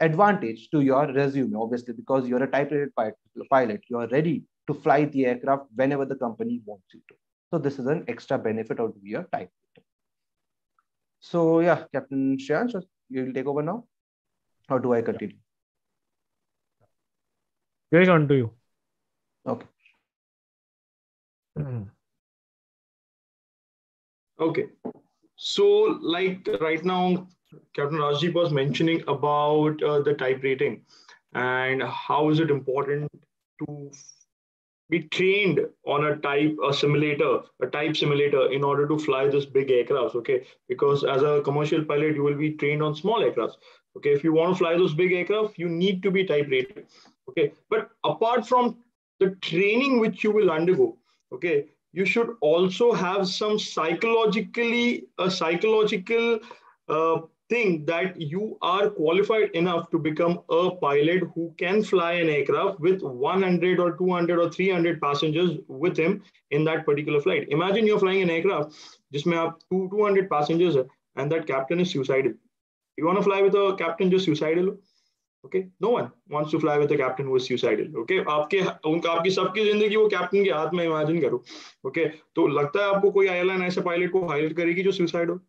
advantage to your resume, obviously, because you're a type rated pilot. You're ready to fly the aircraft whenever the company wants you to. So this is an extra benefit of your type rating. So yeah, Captain Shriyansh, you will take over now, or do I continue? Going on to you. Okay. Okay. So like right now, Captain Rajdeep was mentioning about the type rating and how is it important to be trained on a type simulator in order to fly this big aircrafts. Okay, because as a commercial pilot, you will be trained on small aircrafts. Okay, if you want to fly those big aircraft, you need to be type rated. Okay, but apart from the training which you will undergo, okay, you should also have some psychological thing that you are qualified enough to become a pilot who can fly an aircraft with 100 or 200 or 300 passengers with him in that particular flight. Imagine you're flying an aircraft jisme aap 200 passengers and that captain is suicidal. You want to fly with a captain just suicidal? Okay, no one wants to fly with a captain who is suicidal. Okay, aapki sabki zindagi wo captain ke haath mein imagine karo. Okay, to lagta hai aapko koi airline aise pilot ko hire karegi jo suicide ho?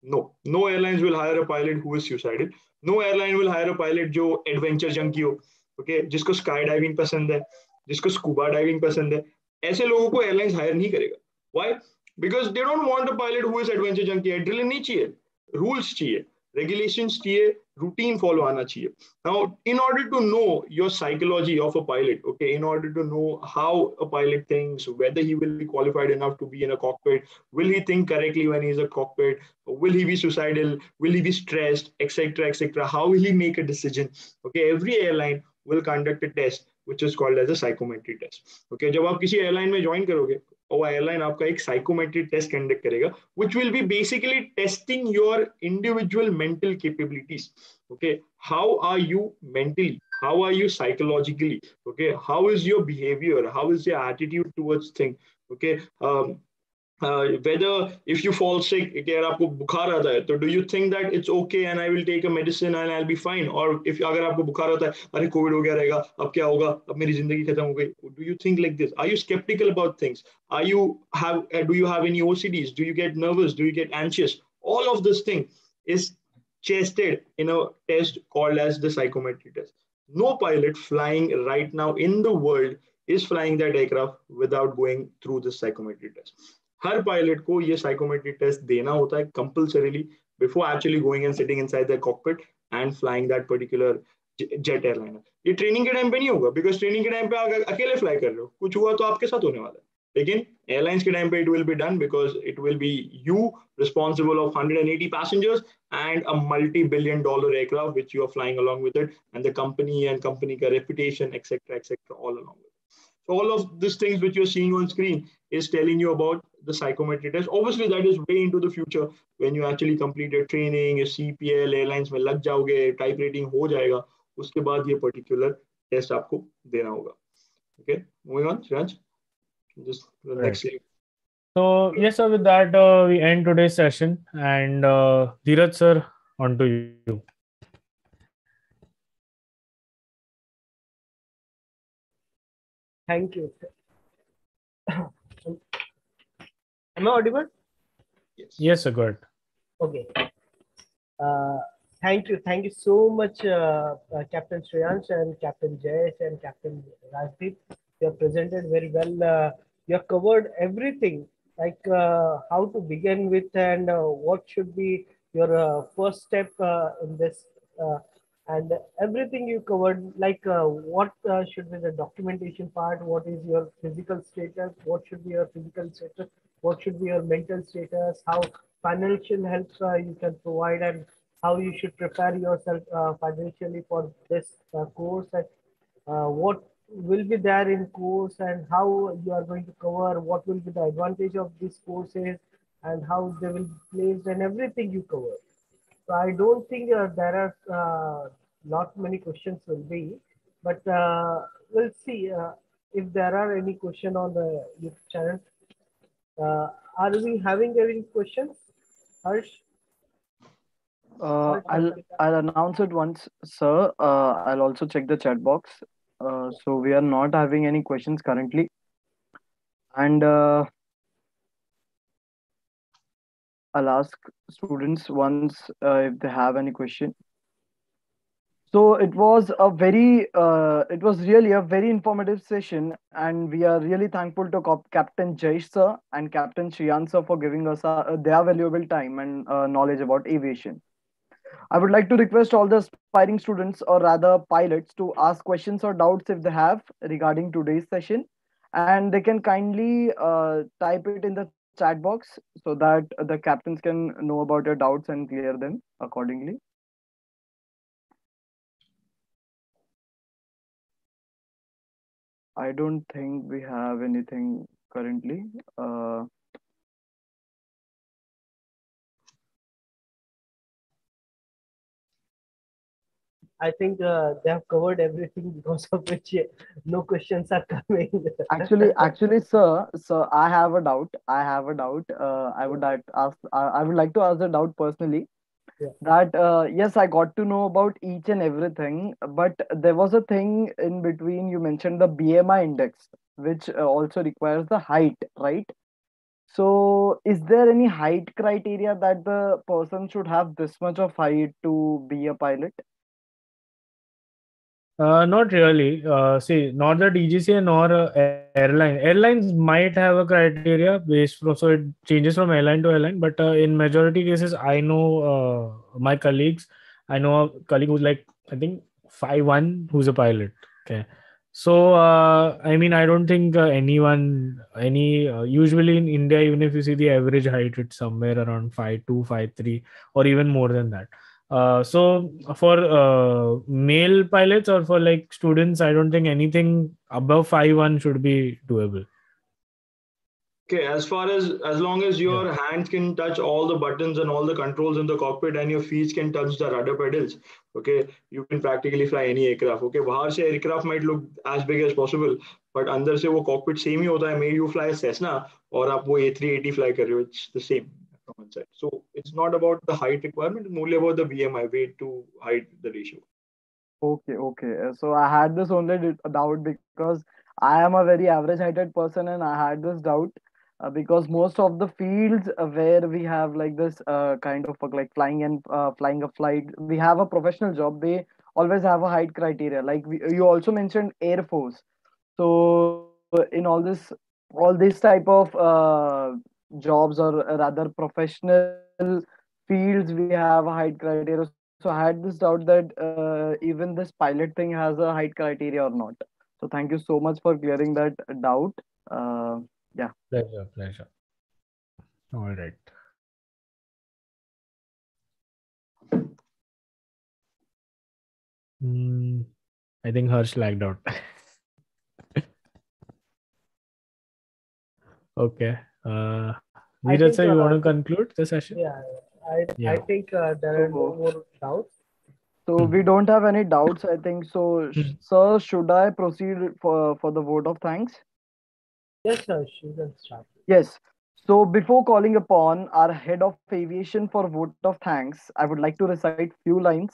No, no airlines will hire a pilot who is suicidal. No airline will hire a pilot jo adventure junkie ho. Okay, jisko skydiving pasand hai, jisko scuba diving pasand hai. ऐसे लोगों को airlines hire नहीं करेगा. Why? Because they don't want a pilot who is adventure junkie. Adrenaline नहीं चाहिए, rules चाहिए, regulations चाहिए, routine follow aana chahiye. Now, in order to know your psychology of a pilot, okay, in order to know how a pilot thinks, whether he will be qualified enough to be in a cockpit, will he think correctly when he's in a cockpit, will he be suicidal, will he be stressed, etc., how will he make a decision? Okay, every airline will conduct a test, which is called as a psychometry test. Okay, जब आप किसी airline में join करोगे, our airline आपका एक psychometry test conduct करेगा, which will be basically testing your individual mental capabilities. Okay, how are you mentally? How are you psychologically? Okay, how is your behavior? How is your attitude towards things? Okay, whether if you fall sick, अगर आपको बुखार आता है, तो do you think that it's okay and I will take a medicine and I'll be fine? Or if अगर आपको बुखार आता है, अरे COVID हो गया रहेगा, अब क्या होगा? अब मेरी जिंदगी खत्म हो गई. Do you think like this? Are you skeptical about things? Do you have any OCDs? Do you get nervous? Do you get anxious? All of this thing is tested in a test called as the psychometry test. No pilot flying right now in the world is flying that aircraft without going through the psychometry test. हर pilot को ये psychometry test देना होता है compulsorily before actually going and sitting inside the cockpit and flying that particular jet airliner. ये training के time पे नहीं होगा बिकॉज ट्रेनिंग के टाइम पे अगर अकेले फ्लाई कर रहे हो कुछ हुआ तो आपके साथ होने वाला है, लेकिन एयरलाइंस के टाइम पे it will be done because it will be you responsible of 180 passengers and a multi-billion-dollar aircraft which you are flying along with it, and the company and company ka reputation, etc., all along with it. So all of these things which you're seeing on screen is telling you about the psychometry test. Obviously, that is way into the future when you actually complete your training, your CPL, airlines में लग जाओगे, type rating हो जाएगा, उसके बाद ये particular test आपको देना होगा. Okay, moving on, Shriyansh. Just the next slide. So yes, sir. With that, we end today's session, and Dheeraj sir, on to you. Thank you. Am I audible? Yes. Yes, sir. Good. Okay. Thank you. Thank you so much, Captain Shriyansh and Captain Jayesh and Captain Rajdeep. You have presented very well. You have covered everything, like how to begin with and what should be your first step in this, and everything you covered, like what should be the documentation part, what is your physical status, what should be your physical status, what should be your mental status, how financial help you can provide, and how you should prepare yourself financially for this course, and what will be there in course and how you are going to cover, what will be the advantage of these courses and how they will be placed, and everything you cover. So I don't think there are not many questions will be, but we'll see if there are any question on the YouTube channel. Are we having any questions, Harsh? I'll announce it once, sir. I'll also check the chat box. So we are not having any questions currently, and I'll ask students once if they have any question. So it was really a very informative session, and we are really thankful to Captain Jayesh sir and Captain Shriyansh sir for giving us their valuable time and knowledge about aviation. I would like to request all the aspiring students, or rather pilots, to ask questions or doubts if they have regarding today's session, and they can kindly type it in the chat box so that the captains can know about your doubts and clear them accordingly. I don't think we have anything currently. I think they have covered everything, because of which no questions are coming. Actually, sir, I have a doubt. I would like to ask the doubt personally. Yeah. That yes, I got to know about each and everything, but there was a thing in between. You mentioned the BMI index, which also requires the height, right? So is there any height criteria that the person should have this much of height to be a pilot? Not really. See, not the DGCA nor airline. Airlines might have a criteria based from, so it changes from airline to airline. But in majority cases, I know my colleagues I know a colleague who's like, I think 5'1", who's a pilot. Okay. So, I mean, I don't think usually in India, even if you see the average height, it's somewhere around 5'2", 5'3", or even more than that. So for male pilots or for like students, I don't think anything above 5'1" should be doable. Okay, as long as your hands can touch all the buttons and all the controls in the cockpit and your feet can touch the rudder pedals, okay, you can practically fly any aircraft. Okay, bahar se aircraft might look as big as possible, but andar se wo cockpit same hi hota hai. Maybe you fly a Cessna aur aap wo A380 fly kar rahe ho, it's the same from inside. So it's not about the height requirement, it's only about the BMI, weight to height, the ratio. Okay. So I had this only doubt because I am a very average heighted person, and I had this doubt. Because most of the fields where we have like this kind of like flying a flight, we have a professional job. They always have a height criteria. Like you also mentioned Air Force. So in all this type of jobs or rather professional fields, we have a height criteria. So I had this doubt that even this pilot thing has a height criteria or not. So thank you so much for clearing that doubt. Yeah. Pleasure. All right. I think Harsh lagged out. Okay. Neeraj sir, you want to conclude the session? Yeah. I think there are no more doubts. So we don't have any doubts, I think. So, sir, should I proceed for the vote of thanks? Yes, sir. She can start. Yes. So before calling upon our head of aviation for vote of thanks, I would like to recite few lines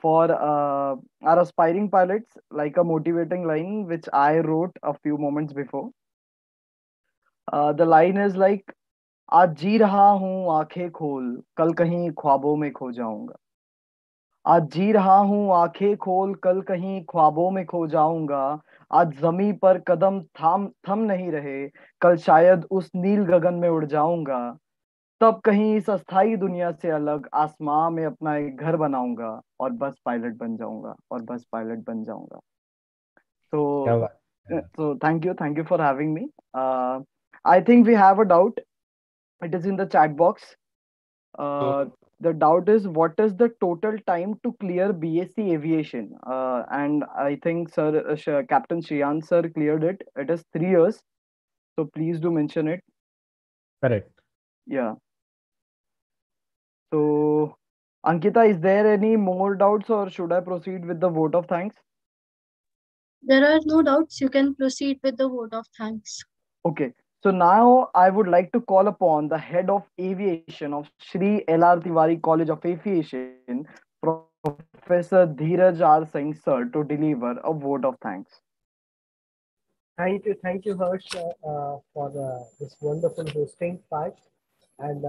for our aspiring pilots, like a motivating line, which I wrote a few moments before. The line is like, "Aaj ji raha hoon, aankhein khol, kal kahin ख्वाबों में खो जाऊंगा. आज जी रहा हूँ आंखें खोल कल कहीं ख्वाबों में खो जाऊंगा. आज जमी पर कदम थम नहीं रहे, कल शायद उस नील गगन में उड़ जाऊंगा. तब कहीं इस अस्थाई दुनिया से अलग आसमां में अपना एक घर बनाऊंगा और बस पायलट बन जाऊंगा So thank you for having me. I think we have a doubt. It is in the chat box. The doubt is, what is the total time to clear BSc Aviation? And I think Captain Shriyansh sir cleared it. It is 3 years. So please do mention it. Correct. Yeah. So, Ankita, is there any more doubts or should I proceed with the vote of thanks? There are no doubts. You can proceed with the vote of thanks. Okay. So now I would like to call upon the head of aviation of Shree L.R. Tiwari College of Aviation, Professor Dheeraj R. Singh sir, to deliver a vote of thanks. Thank you Harsh for this wonderful hosting part, and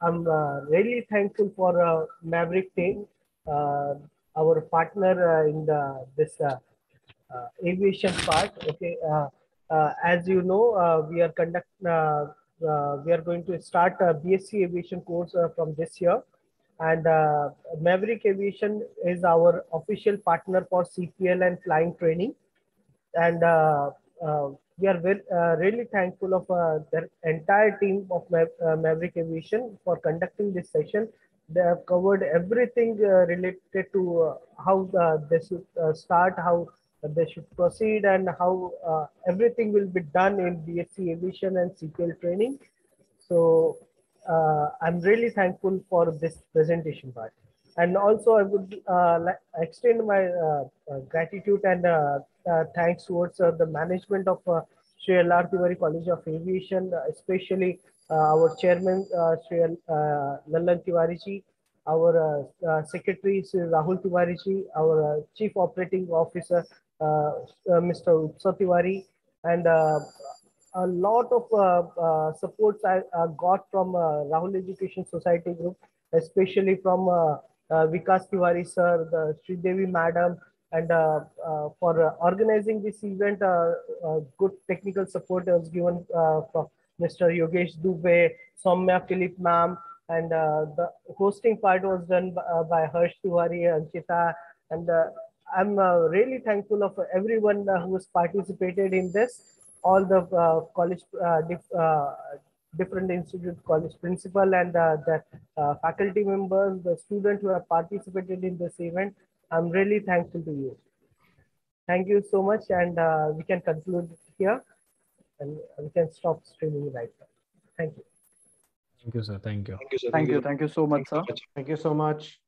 I'm really thankful for Maverick team, our partner in this aviation part. Okay. As you know, we are going to start a BSc Aviation course from this year, and Maverick Aviation is our official partner for CPL and flying training, and we are really thankful of the entire team of Maverick Aviation for conducting this session. They have covered everything related to how they should start, how they should proceed, and how everything will be done in BSc Aviation and CPL training. So I'm really thankful for this presentation part. And also I would extend my gratitude and thanks towards the management of Shree L.R. Tiwari College of Aviation, especially our chairman, Sri Rallan Tiwari ji, our secretary, Sri Rahul Tiwari ji, our chief operating officer, Mr. Utsav Tiwari, and a lot of supports I got from Rahul Education Society group, especially from Vikas Tiwari sir, the Sridevi madam, and for organizing this event, good technical support was given from Mr. Yogesh Dube, Somya Philip ma'am, And the hosting part was done by Harsh Tiwari, Anshita, and I'm really thankful of everyone who has participated in this, all the college, different institute college principal and the faculty members, the students who have participated in this event. I'm really thankful to you. Thank you so much, and we can conclude here and we can stop streaming right now. Thank you. Thank you, sir. Thank you. Thank you, sir. Thank you so much, sir. Thank you so much.